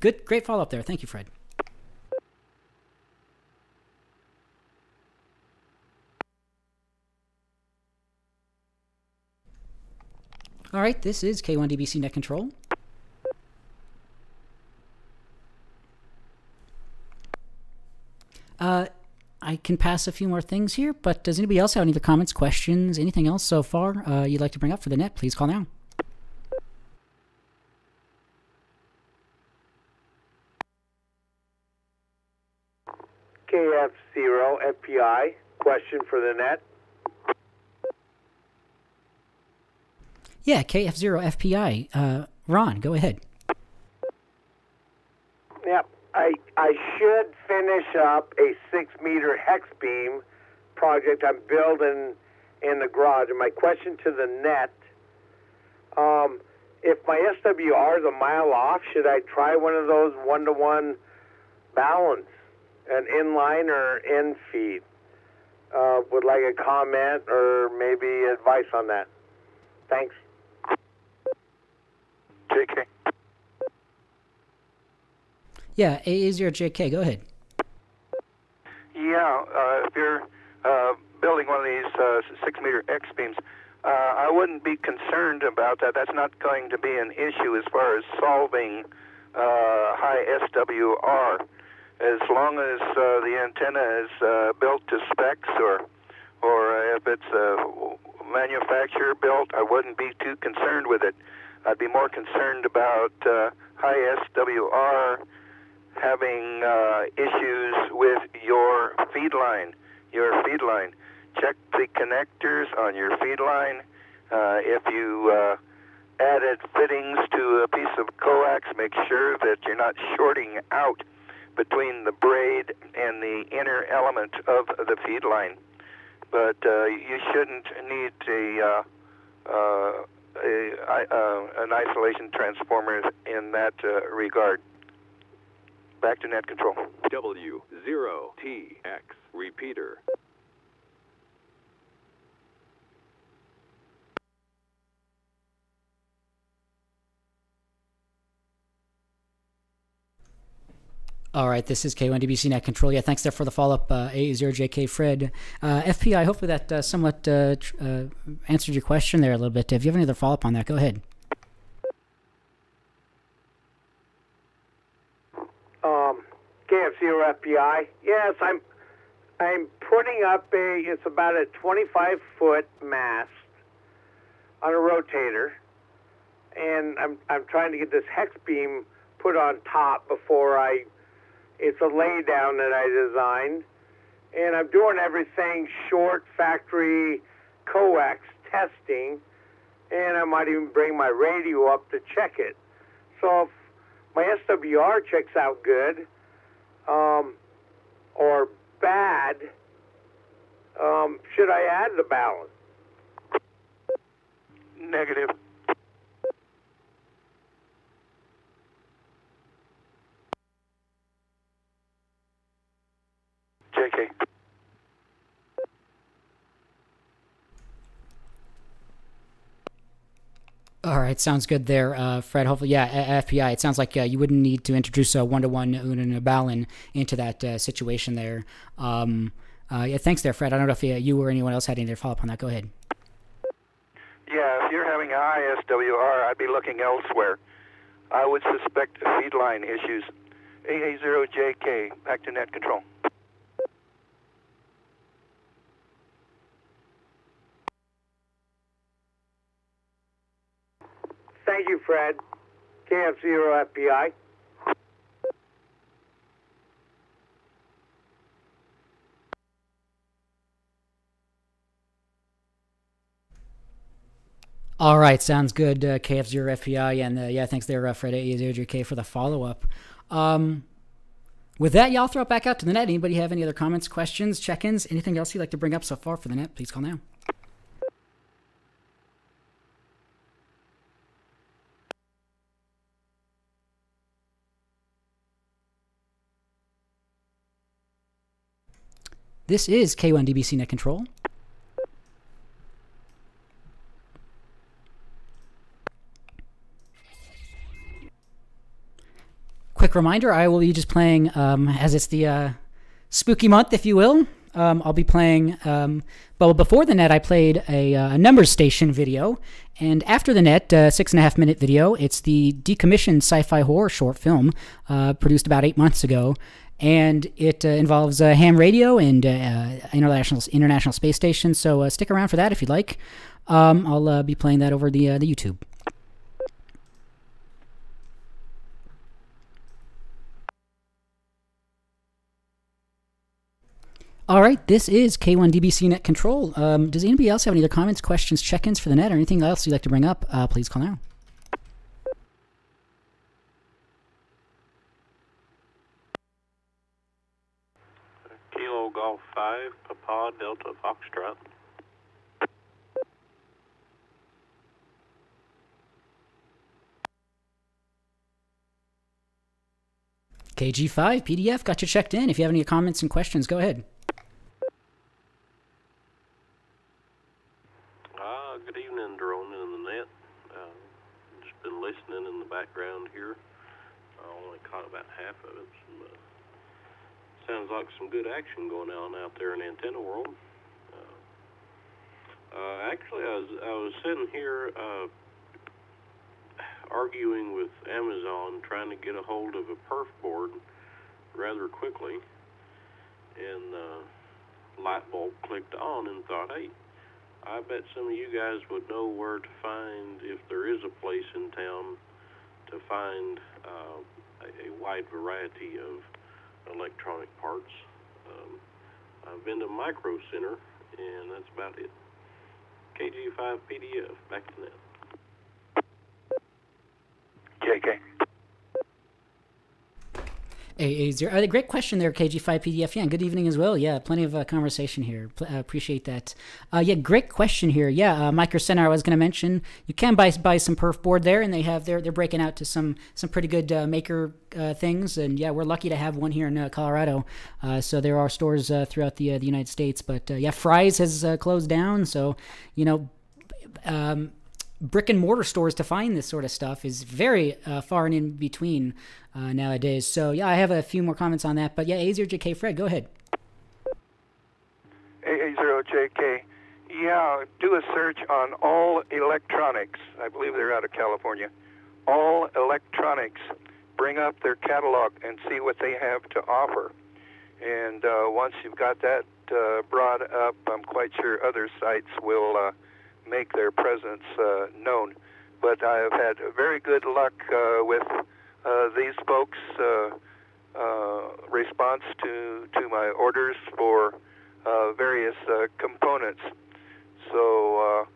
Great follow-up there. Thank you, Fred. All right, this is K1DBC Net Control. I can pass a few more things here, but does anybody else have any other comments, questions, anything else so far you'd like to bring up for the net? Please call now. KF0 MPI, question for the net. Yeah, KF0 FPI. Ron, go ahead. Yep, I should finish up a 6-meter hex beam project I'm building in the garage. And my question to the net, if my SWR is a mile off, should I try one of those 1-to-1 balance, an inline or end feed? Would like a comment or maybe advice on that. Thanks. JK. Yeah, AA0JK, go ahead. Yeah, if you're building one of these 6-meter X beams, I wouldn't be concerned about that. That's not going to be an issue as far as solving high SWR. As long as the antenna is built to specs, or if it's manufacturer built, I wouldn't be too concerned with it. I'd be more concerned about high SWR having issues with your feed line. Check the connectors on your feed line. If you added fittings to a piece of coax, make sure that you're not shorting out between the braid and the inner element of the feed line. But you shouldn't need an isolation transformer in that regard. Back to net control. W0TX repeater. All right, this is K1DBC Net Control. Yeah, thanks there for the follow-up, A0JK Fred. FPI, hopefully that somewhat answered your question there a little bit. If you have any other follow-up on that, go ahead. KF0 FPI. Yes, I'm putting up it's about a 25-foot mast on a rotator, and I'm trying to get this hex beam put on top before it's a lay down that I designed, and I'm doing everything short factory coax testing, and I might even bring my radio up to check it. So if my SWR checks out good or bad, should I add the balance? Negative. All right, sounds good there, Fred. Hopefully, yeah, FPI. It sounds like you wouldn't need to introduce a one-to-one Unan Abalin into that situation there. Yeah, thanks there, Fred. I don't know if you or anyone else had any follow-up on that. Go ahead. Yeah, if you're having a high SWR, I'd be looking elsewhere. I would suspect feed line issues. AA0JK, back to net control. Thank you, Fred. KF0 FBI. All right, sounds good, KF0 FBI. And yeah, thanks there, Fred AA0JK, for the follow-up. With that, y'all, throw it back out to the net. Anybody have any other comments, questions, check-ins, anything else you'd like to bring up so far for the net? Please call now. This is K1DBC Net Control. Quick reminder, I will be just playing, as it's the spooky month, if you will, I'll be playing, but before the net I played a numbers station video, and after the net, 6.5 minute video. It's the decommissioned sci-fi horror short film produced about 8 months ago. And it involves ham radio and International Space Station, so stick around for that if you'd like. I'll be playing that over the YouTube. All right, this is K1DBC Net Control. Does anybody else have any other comments, questions, check-ins for the net, or anything else you'd like to bring up? Please call now. Golf 5, Papa Delta Foxtrot. KG5, PDF, got you checked in. If you have any comments and questions, go ahead. Good evening, Drone and the net. Just been listening in the background here. I only caught about half of it. Sounds like some good action going on out there in antenna world. Actually, I was sitting here arguing with Amazon, trying to get a hold of a perf board rather quickly, and light bulb clicked on and thought, hey, I bet some of you guys would know where to find, if there is a place in town, to find a wide variety of electronic parts. I've been to Micro Center, and that's about it. KG5 PDF, back to that. JK. A great question there, KG5 PDF. Yeah, and good evening as well. Yeah, plenty of conversation here. Appreciate that. Yeah, great question here. Yeah, Micro Center, I was going to mention, you can buy some perf board there, and they have they're breaking out to some pretty good maker things. And yeah, we're lucky to have one here in Colorado. So there are stores throughout the United States. But yeah, Fry's has closed down. So, you know, brick and mortar stores to find this sort of stuff is very far and in between nowadays. So yeah, I have a few more comments on that, but yeah, A0JK, Fred, go ahead. A0JK, yeah, do a search on all electronics. I believe they're out of California. All electronics, bring up their catalog and see what they have to offer. And once you've got that brought up, I'm quite sure other sites will make their presence known. But I have had very good luck with these folks' response to my orders for various components. So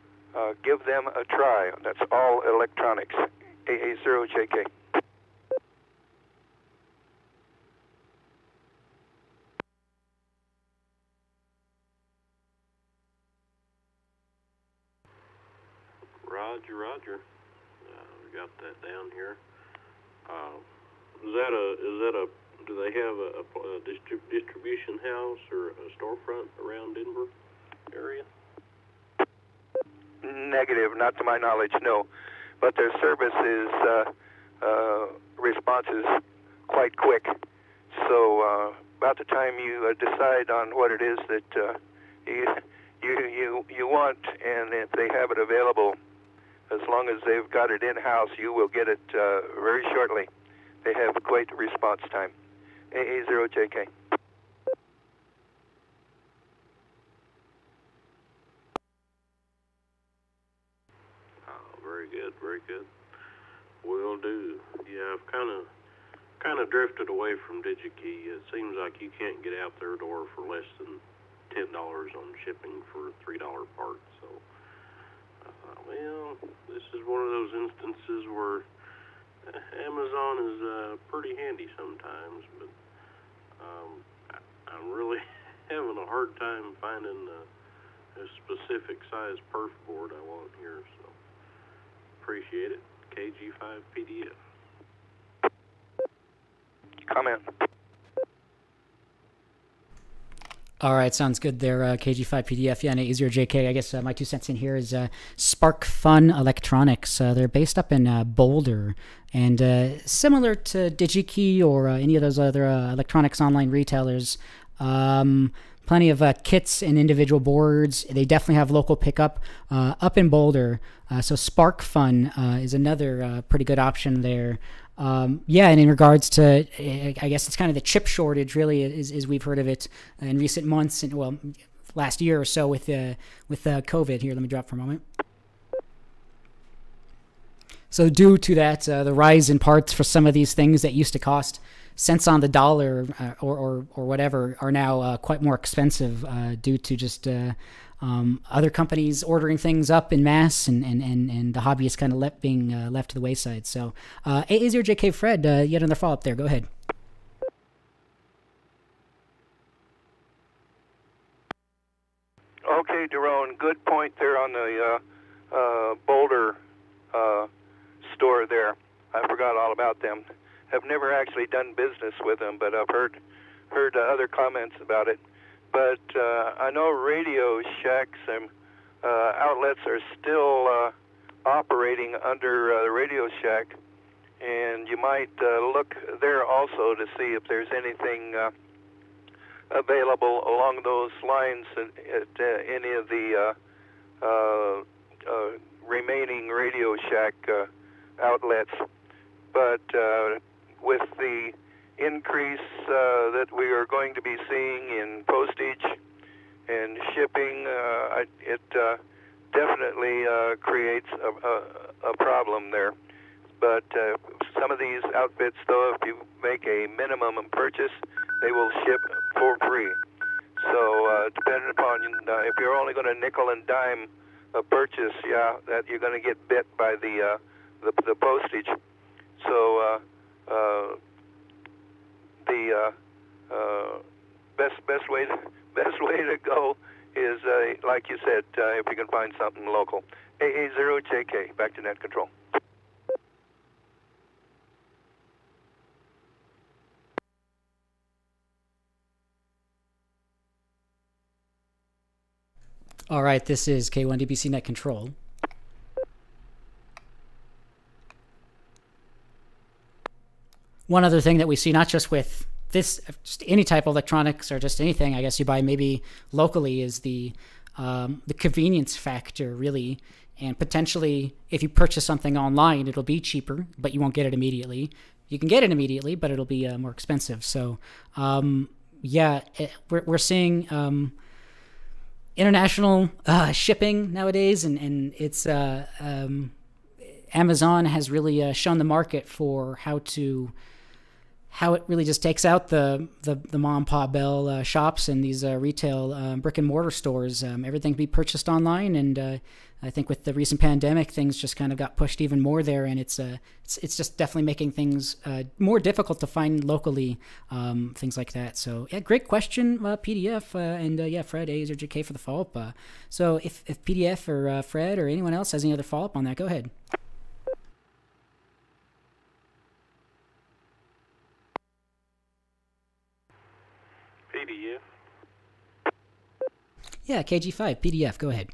give them a try. That's all electronics. AA0JK. Roger, roger. We got that down here. Do they have a distribution house or a storefront around Denver area? Negative, not to my knowledge, no. but their service is response is quite quick. So about the time you decide on what it is that you want, and if they have it available, as long as they've got it in-house, you will get it very shortly. They have great response time. AA0JK. Very good. Will do. Yeah, I've kind of drifted away from DigiKey. It seems like you can't get out their door for less than $10 on shipping for a $3 part. So, well, this is one of those instances where Amazon is pretty handy sometimes, but I'm really having a hard time finding a specific size perf board I want here. So. Appreciate it. KG5 PDF. Comment. All right, sounds good there, KG5 PDF. Yeah, and A0JK, I guess my 2 cents in here is Spark Fun Electronics. They're based up in Boulder, and similar to DigiKey or any of those other electronics online retailers, plenty of kits and individual boards. They definitely have local pickup up in Boulder. So Spark Fun is another pretty good option there. Yeah, and in regards to, I guess it's kind of the chip shortage, really, as we've heard of it in recent months, and well, last year or so with COVID. Here, let me drop for a moment. So due to that, the rise in parts for some of these things that used to cost cents on the dollar or whatever are now quite more expensive due to just other companies ordering things up in mass and the hobby is kind of being left to the wayside. So A0JK Fred, yet another follow-up there. Go ahead. Okay, Daron, good point there on the Boulder store there. I forgot all about them. I've never actually done business with them, but I've heard other comments about it. But I know Radio Shacks and outlets are still operating under the Radio Shack, and you might look there also to see if there's anything available along those lines at any of the remaining Radio Shack outlets. But with the increase that we are going to be seeing in postage and shipping, it definitely creates a problem there. But some of these outfits, though, if you make a minimum purchase, they will ship for free. So depending upon, if you're only going to nickel and dime a purchase, yeah, that you're going to get bit by the postage. So the best way to go is like you said, if you can find something local. AA0JK, back to net control. All right, this is K1DBC Net Control. One other thing that we see, not just with this, just any type of electronics or just anything, I guess you buy maybe locally, is the convenience factor, really. And potentially, if you purchase something online, it'll be cheaper, but you won't get it immediately. You can get it immediately, but it'll be more expensive. So, yeah, we're seeing international shipping nowadays, and it's Amazon has really shown the market for how it really just takes out the mom and pop bell shops and these retail brick and mortar stores. Everything can be purchased online, and I think with the recent pandemic, things just kind of got pushed even more there, and it's just definitely making things more difficult to find locally, things like that. So yeah, great question, PDF, and yeah, Fred A0JK for the follow up. So if PDF or Fred or anyone else has any other follow up on that, go ahead. PDF. Yeah, KG5, PDF, go ahead.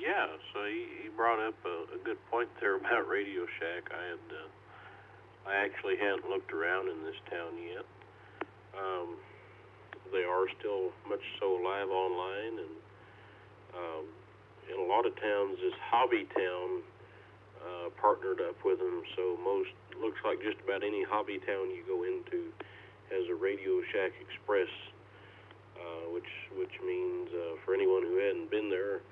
Yeah, so you brought up a good point there about Radio Shack. I actually hadn't looked around in this town yet. They are still much so live online, and in a lot of towns, this hobby town partnered up with them. So most looks like just about any hobby town you go into has a Radio Shack Express, which means for anyone who hadn't been there.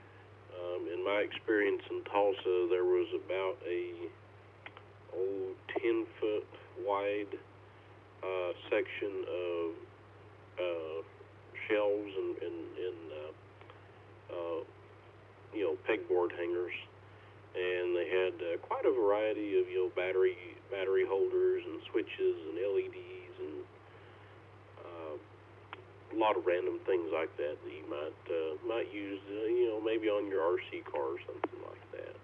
In my experience in Tulsa, there was about an old 10-foot wide section of shelves and pegboard hangers, and they had quite a variety of battery holders and switches and LEDs and a lot of random things like that that you might use, maybe on your RC car or something like that.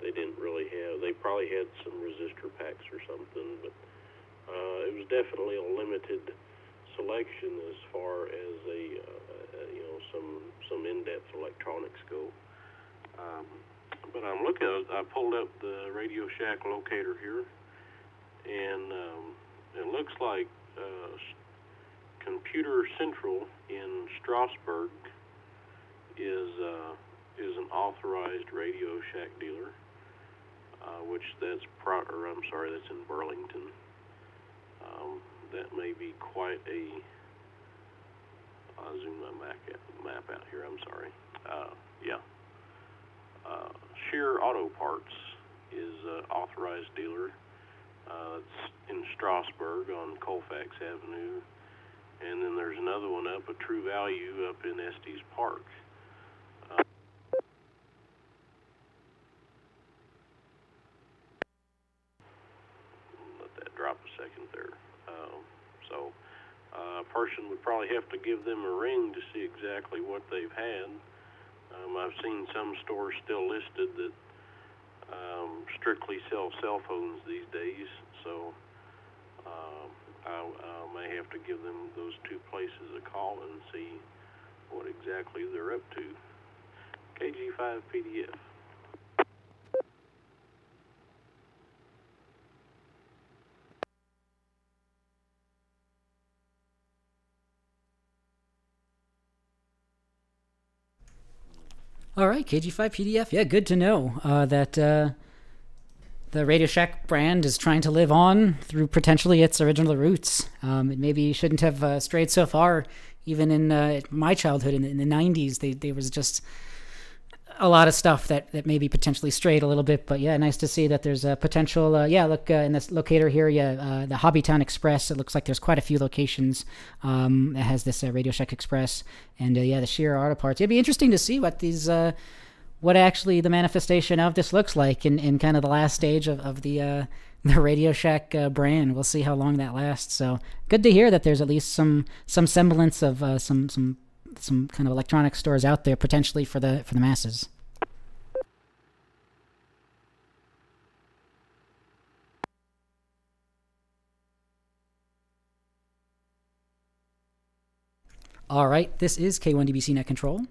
They didn't really have. They probably had some resistor packs or something, but it was definitely a limited selection as far as some in-depth electronics go. But I'm looking. I pulled up the Radio Shack locator here, and it looks like. Computer Central in Strasburg is an authorized Radio Shack dealer, that's in Burlington. That may be quite I'll zoom my map out here. I'm sorry. Shear Auto Parts is an authorized dealer. It's in Strasburg on Colfax Avenue. And then there's another one up, a True Value, up in Estes Park. Let that drop a second there. So a person would probably have to give them a ring to see exactly what they've had. I've seen some stores still listed that strictly sell cell phones these days, so... I may have to give them those two places a call and see what exactly they're up to. KG5 PDF. All right, KG5 PDF. Yeah, good to know that... The Radio Shack brand is trying to live on through potentially its original roots. It maybe shouldn't have strayed so far. Even in my childhood, in the 90s, there was just a lot of stuff that maybe potentially strayed a little bit. But yeah, nice to see that there's a potential. Look in this locator here. The Hobbytown Express. It looks like there's quite a few locations that has this Radio Shack Express, and the Shear Auto Parts. It'd be interesting to see what these. What actually the manifestation of this looks like in kind of the last stage of the Radio Shack brand. We'll see how long that lasts. So good to hear that there's at least some semblance of some kind of electronic stores out there potentially for the masses. All right, this is K1DBC Net Control.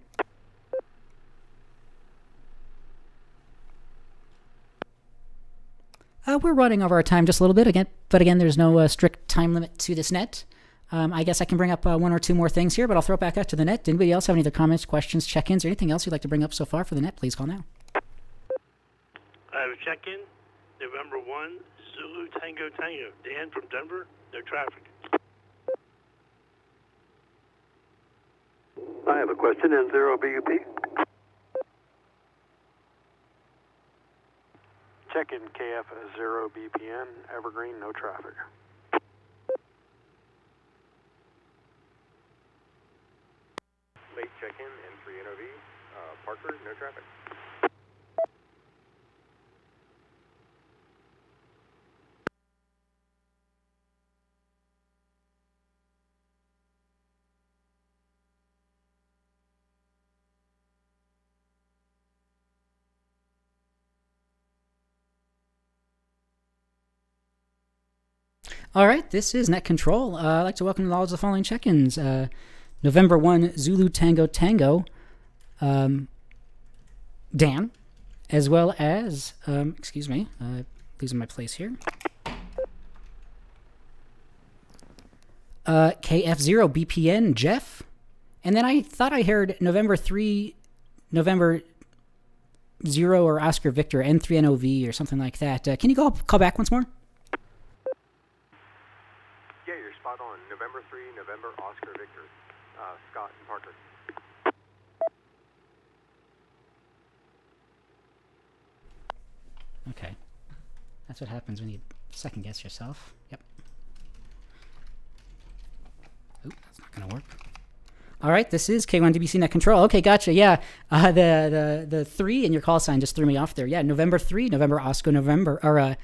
We're running over our time just a little bit again, but again, there's no strict time limit to this net. I guess I can bring up one or two more things here, but I'll throw it back out to the net. Anybody else have any other comments, questions, check-ins, or anything else you'd like to bring up so far for the net? Please call now. I have a check-in, November 1, Zulu Tango Tango. Dan from Denver, no traffic. I have a question in 0BUP. Check-in KF0BPN, Evergreen, no traffic. Late check-in, N3NOV, Parker, no traffic. All right, this is Net Control. I'd like to welcome all of the following check-ins. November 1, Zulu Tango Tango. Dan, as well as, excuse me, losing my place here. KF0BPN, Jeff. And then I thought I heard November 3, November 0 or Oscar Victor, N3NOV or something like that. Can you call back once more? Yeah, you're spot on. November 3, November Oscar Victor, Scott and Parker. Okay. That's what happens when you second guess yourself. Yep. Oop, that's not going to work. All right, this is K1DBC Net Control. Okay, gotcha. Yeah, the 3 in your call sign just threw me off there. Yeah, November 3, November Oscar, November, or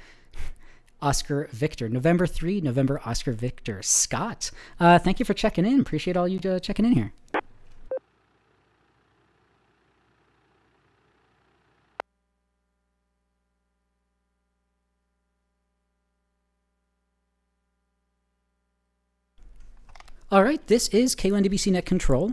Oscar Victor. November 3, November Oscar Victor. Scott, thank you for checking in. Appreciate all you checking in here. All right, this is K1DBC Net Control.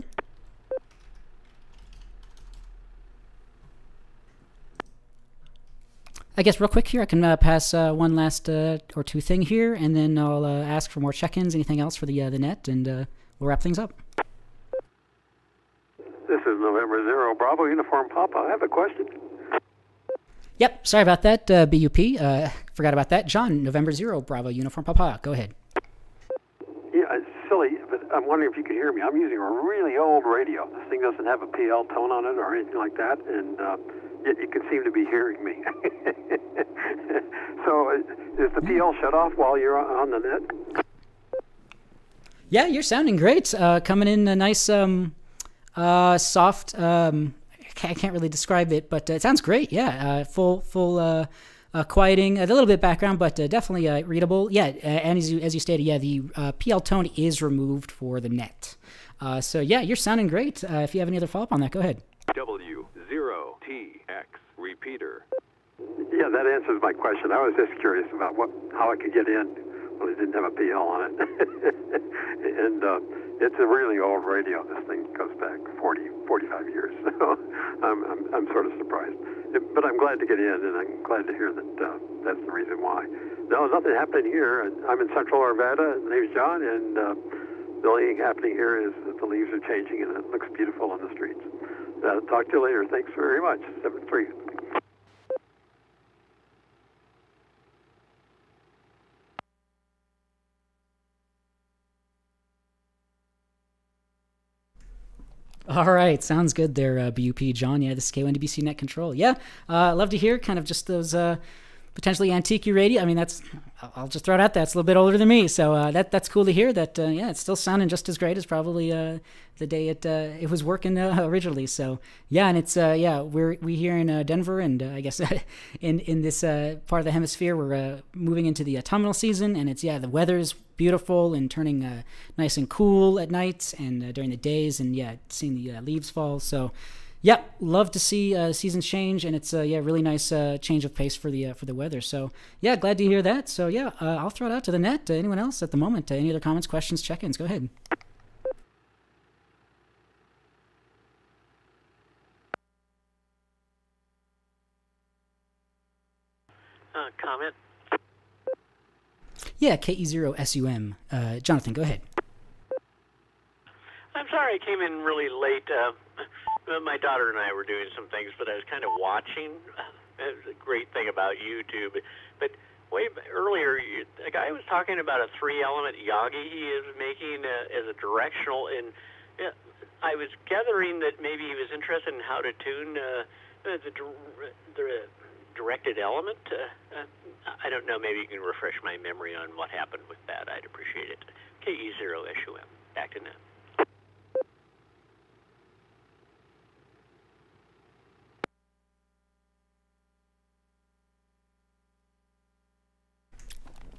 I guess real quick here, I can pass one last or two thing here, and then I'll ask for more check-ins, anything else for the net, and we'll wrap things up. This is November 0, Bravo Uniform Papa. I have a question. Yep, sorry about that, BUP. Forgot about that. John, November 0, Bravo Uniform Papa. Go ahead. I'm wondering if you could hear me. I'm using a really old radio. This thing doesn't have a PL tone on it or anything like that, and yet you can seem to be hearing me. So is the PL shut off while you're on the net? Yeah, you're sounding great. Coming in a nice, soft. I can't really describe it, but it sounds great. Yeah, full. Quieting, a little bit of background, but definitely readable. Yeah, and as you stated, yeah, the PL tone is removed for the net. So yeah, you're sounding great. If you have any other follow-up on that, go ahead. W0TX repeater. Yeah, that answers my question. I was just curious about how it could get in when it didn't have a PL on it. And it's a really old radio. This thing goes back 45 years. So I'm sort of surprised. But I'm glad to get in, and I'm glad to hear that that's the reason why. No, nothing happened here. I'm in Central Arvada. My name's John, and the only thing happening here is that the leaves are changing, and it looks beautiful on the streets. Talk to you later. Thanks very much. 7-3. All right, sounds good there, BUP John. Yeah, this is K1DBC Net Control. Yeah, love to hear kind of just those potentially antique radio. I mean, I'll just throw it out there. It's a little bit older than me, so that's cool to hear. That yeah, it's still sounding just as great as probably the day it was working originally. So yeah, and it's yeah, we're here in Denver, and I guess in this part of the hemisphere, we're moving into the autumnal season, and it's yeah, the weather's beautiful and turning nice and cool at nights and during the days, and yeah, seeing the leaves fall. So yeah, love to see seasons change, and it's yeah, really nice change of pace for the weather. So yeah, glad to hear that. So yeah, I'll throw it out to the net. Anyone else at the moment? Any other comments, questions, check-ins? Go ahead. Comment. Yeah, KE0SUM. Jonathan, go ahead. I'm sorry I came in really late. My daughter and I were doing some things, but I was kind of watching. It's a great thing about YouTube. But way earlier, a guy was talking about a three-element Yagi he is making as a directional, and I was gathering that maybe he was interested in how to tune the directed element. I don't know. Maybe you can refresh my memory on what happened with that. I'd appreciate it. KE0SUM. Back to net.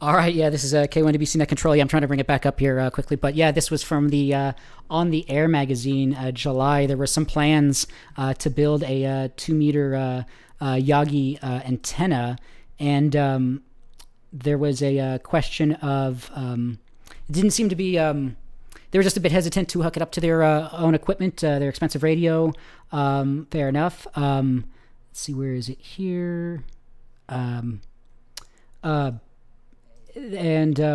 All right, yeah, this is K1DBC Net Control. Yeah, I'm trying to bring it back up here quickly, but yeah, this was from the On the Air magazine, July. There were some plans to build a 2-meter Yagi antenna, and there was a question of it didn't seem to be. They were just a bit hesitant to hook it up to their own equipment, their expensive radio. Fair enough. Let's see, where is it here? And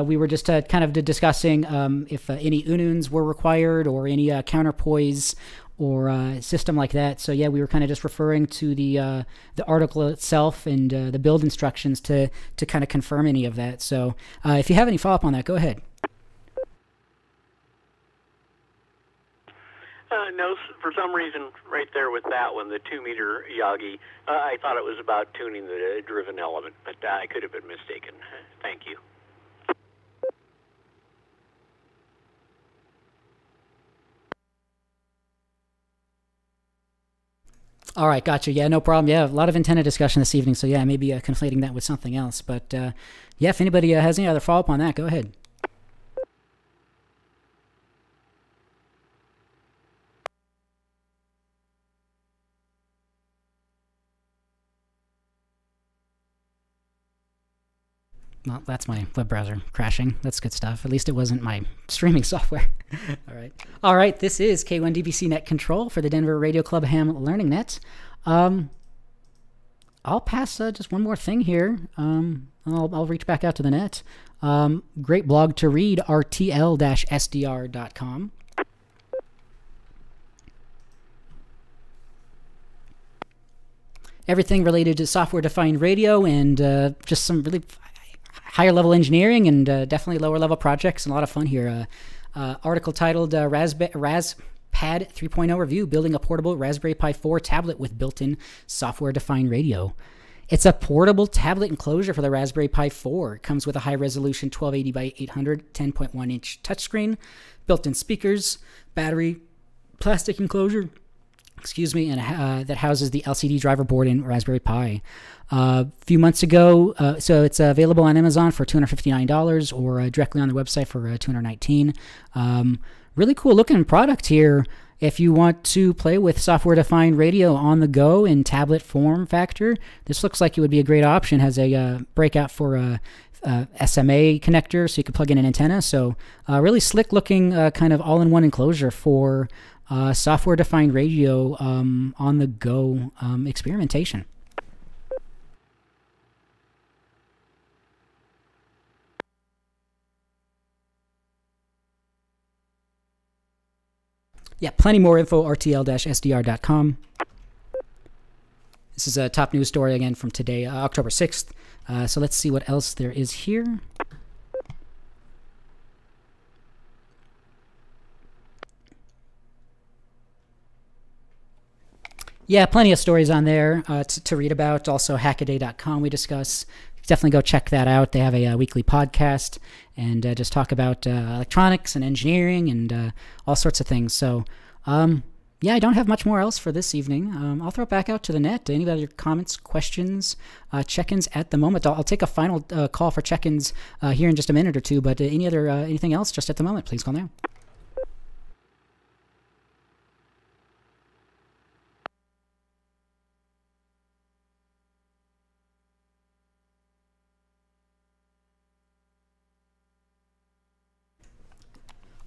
we were just kind of discussing if any ununs were required or any counterpoise or system like that. So yeah, we were kind of just referring to the article itself and the build instructions to kind of confirm any of that. So if you have any follow-up on that, go ahead. No, for some reason, right there with that one, the 2-meter Yagi, I thought it was about tuning the driven element, but I could have been mistaken. Thank you. All right, gotcha. Yeah, no problem. Yeah, a lot of antenna discussion this evening, so yeah, maybe conflating that with something else. But yeah, if anybody has any other follow-up on that, go ahead. Well, that's my web browser crashing. That's good stuff. At least it wasn't my streaming software. All right. All right. This is K1DBC Net Control for the Denver Radio Club Ham Learning Net. I'll pass just one more thing here. I'll reach back out to the net. Great blog to read, rtl-sdr.com. Everything related to software-defined radio and just some really higher level engineering and definitely lower level projects, and a lot of fun here. Article titled Raspad 3.0 Review, Building a Portable Raspberry Pi 4 Tablet with Built-in Software-Defined Radio. It's a portable tablet enclosure for the Raspberry Pi 4. It comes with a high-resolution 1280 by 800 10.1-inch touchscreen, built-in speakers, battery, plastic enclosure, excuse me, and that houses the LCD driver board in Raspberry Pi. A few months ago, so it's available on Amazon for $259 or directly on the website for $219. Really cool looking product here. If you want to play with software-defined radio on the go in tablet form factor, this looks like it would be a great option. It has a breakout for SMA connector, so you can plug in an antenna. So really slick looking kind of all-in-one enclosure for software-defined radio on the go experimentation. Yeah, plenty more info, rtl-sdr.com. This is a top news story again from today, October 6th. So let's see what else there is here. Yeah, plenty of stories on there to read about. Also, hackaday.com we discuss. Definitely go check that out. They have a weekly podcast and just talk about electronics and engineering and all sorts of things. So, yeah, I don't have much more else for this evening. I'll throw it back out to the net. Any other comments, questions, check-ins at the moment? I'll take a final call for check-ins here in just a minute or two, but any other anything else just at the moment, please call now.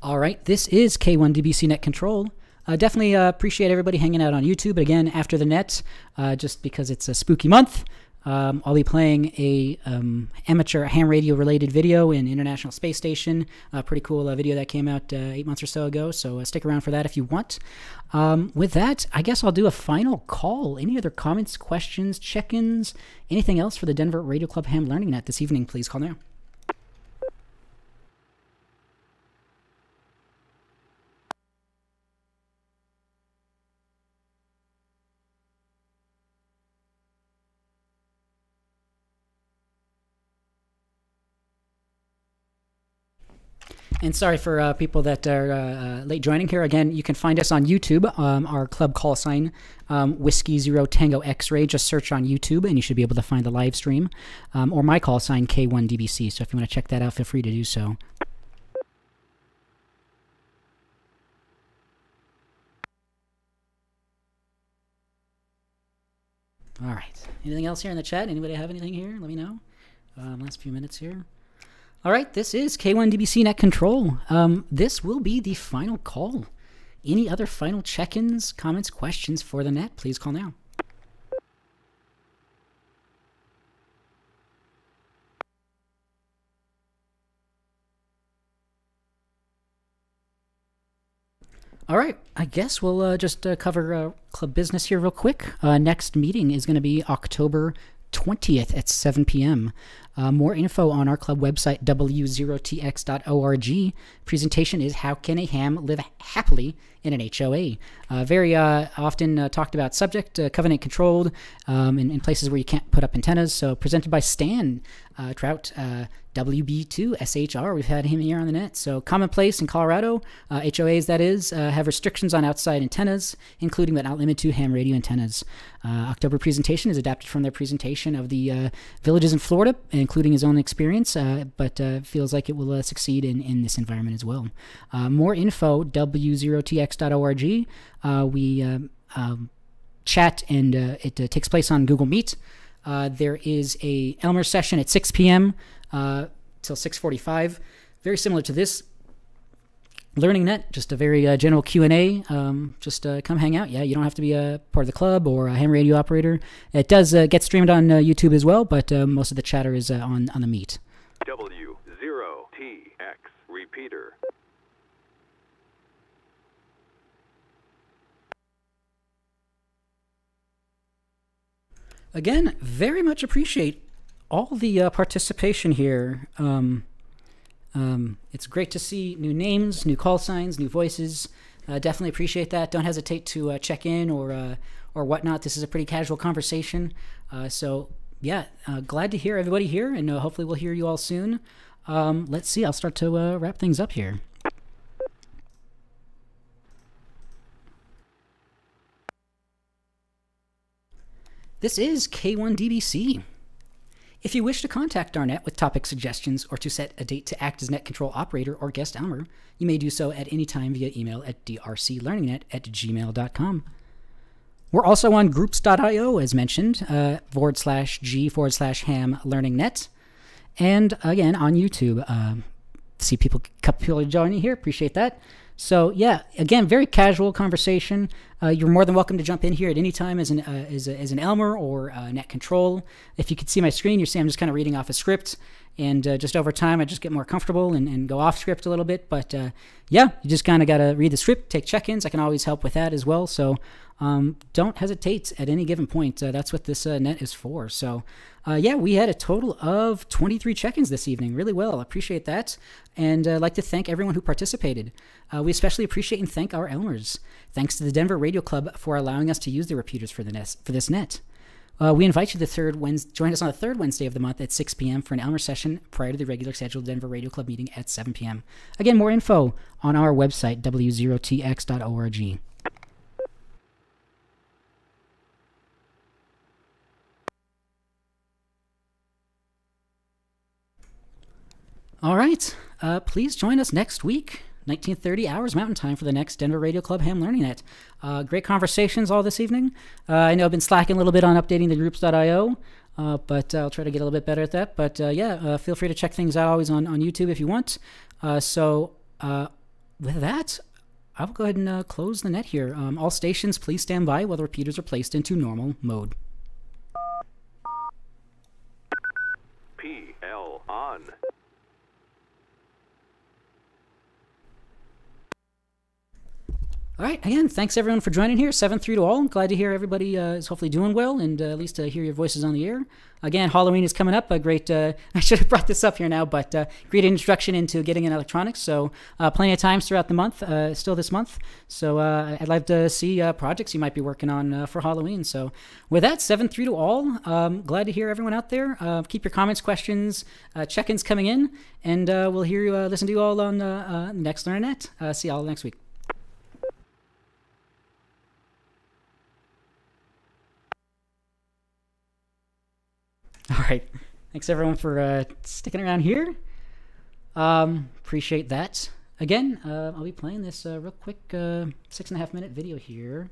All right, this is K1DBC Net Control. Definitely appreciate everybody hanging out on YouTube. Again, after the net, just because it's a spooky month, I'll be playing a amateur ham radio-related video in International Space Station. A pretty cool video that came out 8 months or so ago, so stick around for that if you want. With that, I guess I'll do a final call. Any other comments, questions, check-ins, anything else for the Denver Radio Club Ham Learning Net this evening, please call now. And sorry for people that are late joining here. Again, you can find us on YouTube, our club call sign, Whiskey Zero Tango X-Ray. Just search on YouTube, and you should be able to find the live stream, or my call sign, K1DBC. So if you want to check that out, feel free to do so. All right. Anything else here in the chat? Anybody have anything here? Let me know. Last few minutes here. All right, this is K1DBC Net Control. This will be the final call. Any other final check-ins, comments, questions for the net, please call now. All right, I guess we'll just cover club business here real quick. Next meeting is going to be October 20th at 7 p.m. More info on our club website, w0tx.org. Presentation is How Can a Ham Live Happily in an HOA? Very often talked about subject, covenant controlled, in places where you can't put up antennas. So presented by Stan Trout, WB2SHR. We've had him here on the net. So commonplace in Colorado, HOAs that is, have restrictions on outside antennas, including but not limited to ham radio antennas. October presentation is adapted from their presentation of the villages in Florida, including his own experience, but feels like it will succeed in this environment as well. More info, w0tx.org. We chat, and it takes place on Google Meet. There is a Elmer session at 6 p.m. Till 6:45, very similar to this. LearningNet, just a very general Q&A. Just come hang out. Yeah, you don't have to be a part of the club or a ham radio operator. It does get streamed on YouTube as well, but most of the chatter is on the Meet. W0TX repeater. Again, very much appreciate all the participation here. It's great to see new names, new call signs, new voices. Definitely appreciate that. Don't hesitate to check in or whatnot. This is a pretty casual conversation. So yeah, glad to hear everybody here, and hopefully we'll hear you all soon. Let's see. I'll start to wrap things up here. This is K1DBC. If you wish to contact our net with topic suggestions or to set a date to act as net control operator or guest Elmer, you may do so at any time via email at drclearningnet@gmail.com. We're also on groups.io, as mentioned, /g/hamlearningnet. And again, on YouTube. See couple people joining here. Appreciate that. So yeah, again, very casual conversation. You're more than welcome to jump in here at any time as an Elmer or net control. If you could see my screen, you see I'm just kind of reading off a script, and just over time I just get more comfortable and go off script a little bit. But yeah, you just kind of got to read the script, take check-ins. I can always help with that as well. So don't hesitate at any given point. That's what this net is for. So yeah, we had a total of 23 check-ins this evening. Really well. Appreciate that. And I'd like to thank everyone who participated. We especially appreciate and thank our Elmers. Thanks to the Denver Radio Club for allowing us to use the repeaters for this net. We invite you join us on the third Wednesday of the month at 6 p.m. for an Elmer session prior to the regular scheduled Denver Radio Club meeting at 7 p.m. Again, more info on our website, w0tx.org. All right, please join us next week, 19:30 hours Mountain Time, for the next Denver Radio Club Ham Learning Net. Great conversations all this evening. I know I've been slacking a little bit on updating the groups.io, but I'll try to get a little bit better at that. But yeah, feel free to check things out always on YouTube if you want. So with that, I'll go ahead and close the net here. All stations, please stand by while the repeaters are placed into normal mode. PL on. All right, again, thanks everyone for joining here. 7-3 to all. I'm glad to hear everybody is hopefully doing well, and at least hear your voices on the air. Again, Halloween is coming up. A great, I should have brought this up here now, but great introduction into getting in electronics. So plenty of times throughout the month, still this month. So I'd like to see projects you might be working on for Halloween. So with that, 7-3 to all. Glad to hear everyone out there. Keep your comments, questions, check-ins coming in, and we'll hear you, listen to you all on next LearnNet. See you all next week. All right, thanks everyone for sticking around here. Appreciate that. Again, I'll be playing this real quick 6.5-minute video here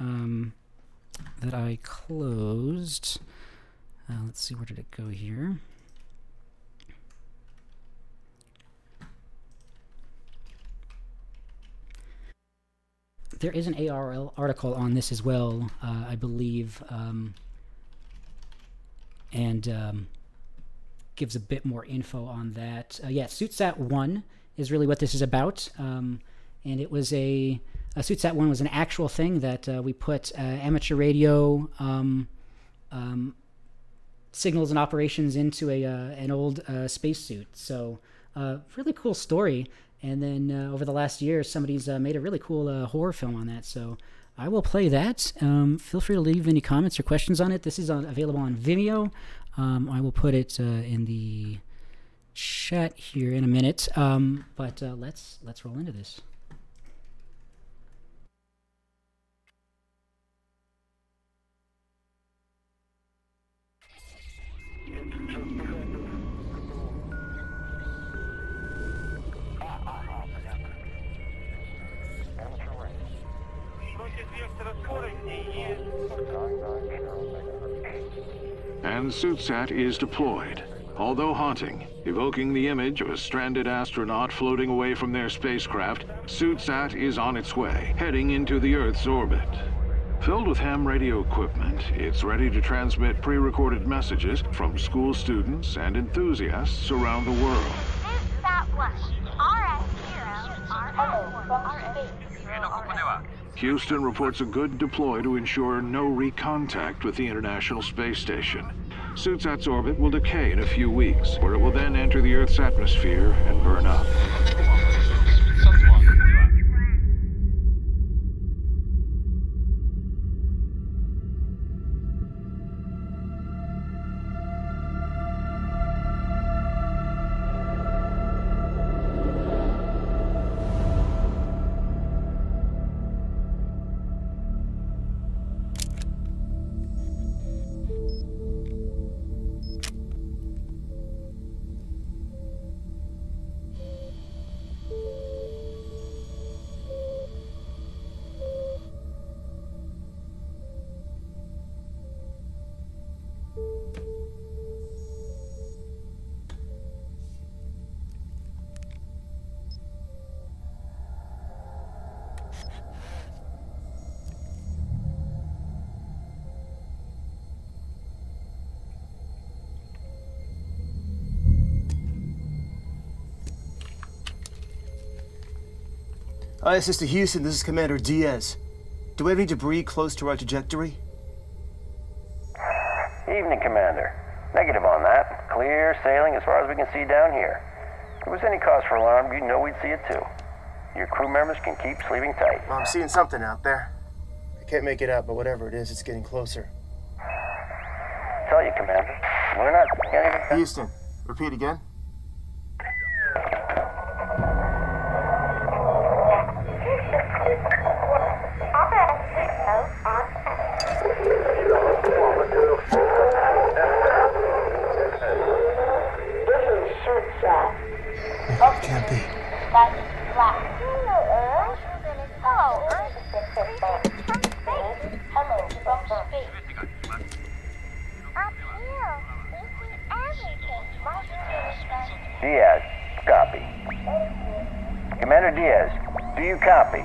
that I closed. Let's see, where did it go here? There is an ARL article on this as well, I believe. And gives a bit more info on that. Yeah, SuitSat 1 is really what this is about. And it was a Suitsat 1 was an actual thing that we put amateur radio signals and operations into a an old spacesuit. So really cool story. And then over the last year, somebody's made a really cool horror film on that. So I will play that. Feel free to leave any comments or questions on it. This is available on Vimeo. I will put it in the chat here in a minute. But let's roll into this. And Suitsat is deployed, although haunting, evoking the image of a stranded astronaut floating away from their spacecraft. Suitsat is on its way, heading into the Earth's orbit. Filled with ham radio equipment, it's ready to transmit pre-recorded messages from school students and enthusiasts around the world. Suitsat 1, RS-0, RS-1. Houston reports a good deploy to ensure no recontact with the International Space Station. Suitsat's orbit will decay in a few weeks, where it will then enter the Earth's atmosphere and burn up. ISS to Houston, this is Commander Diaz. Do we have any debris close to our trajectory? Evening, Commander. Negative on that. Clear sailing as far as we can see down here. If there was any cause for alarm, you'd know we'd see it too. Your crew members can keep sleeping tight. Well, I'm seeing something out there. I can't make it out, but whatever it is, it's getting closer. I tell you, Commander, we're not getting... Houston, repeat again. Diaz, copy. Commander Diaz, do you copy?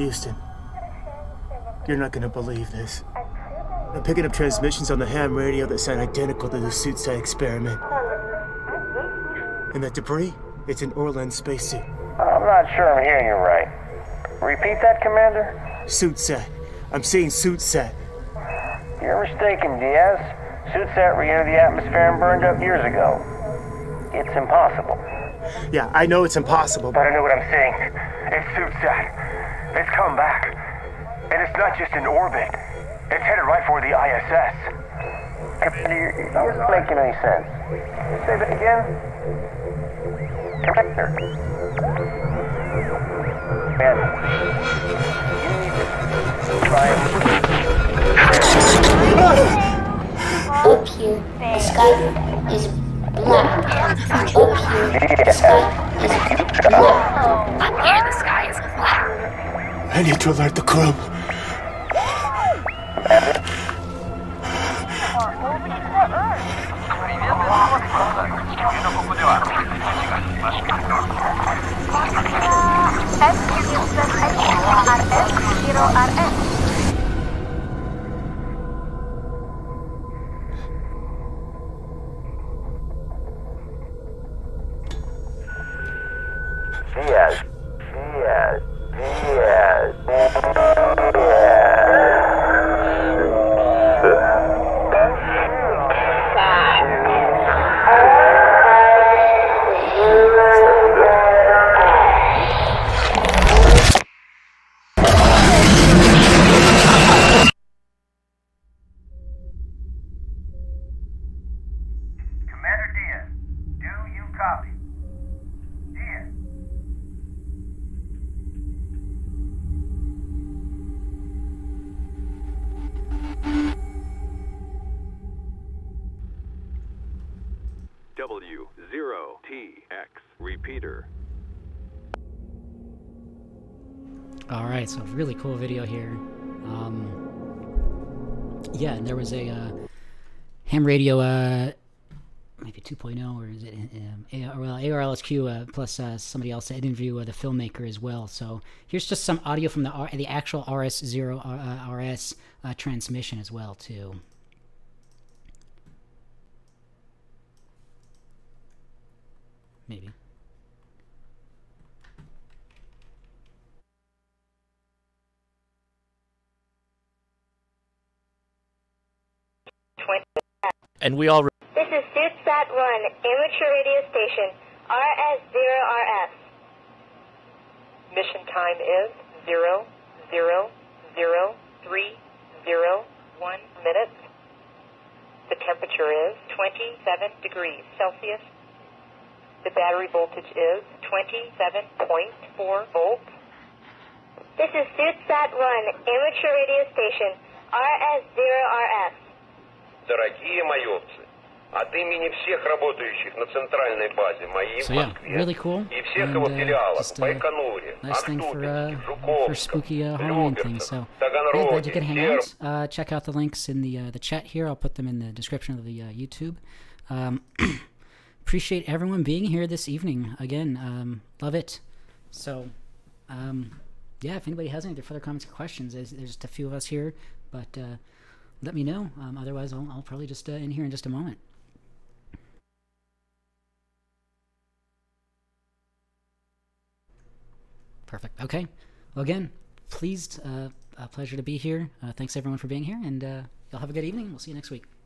Houston, you're not gonna believe this. I'm picking up transmissions on the ham radio that sound identical to the Suitsat experiment. And that debris, it's an Orlan spacesuit. I'm not sure I'm hearing you right. Repeat that, Commander? Suitsat. I'm seeing Suitsat. You're mistaken, Diaz. Suitsat re-entered the atmosphere and burned up years ago. It's impossible. Yeah, I know it's impossible. But I know what I'm saying. It's Suitsat. It's come back. And it's not just in orbit. It's headed right for the ISS. Commander, it doesn't make any sense. Say that again? Commander. Man. You need to... Up here, the sky is black. Up here, the sky is black. Up here, the sky is black. I need to alert the crew. Diaz, W0TX repeater. Alright, so really cool video here. Yeah, and there was a ham radio, maybe 2.0, or is it ARLSQ plus somebody else that interview the filmmaker as well. So here's just some audio from the actual RS0 transmission as well too. Maybe. And we all. This is SuitSat 1, amateur radio station, RS0RS. Mission time is 00:03:01 minutes. The temperature is 27 degrees Celsius. The battery voltage is 27.4 volts. This is SuitSat 1, amateur radio station, RS0RS. Дорогие майорцы. От имени всех работающих на центральной базе моей в Москве и всех его филиалов в Байконуре, Ахтубинске, Жуковском, Люберцах, Таганроге, Перми. Check out the links in the chat here. I'll put them in the description of the YouTube. Appreciate everyone being here this evening. Again, love it. So, yeah, if anybody has any further comments or questions, there's just a few of us here, but let me know. Otherwise, I'll probably just end here in just a moment. Perfect. Okay. Well, again, pleased, a pleasure to be here. Thanks everyone for being here, and y'all have a good evening. We'll see you next week.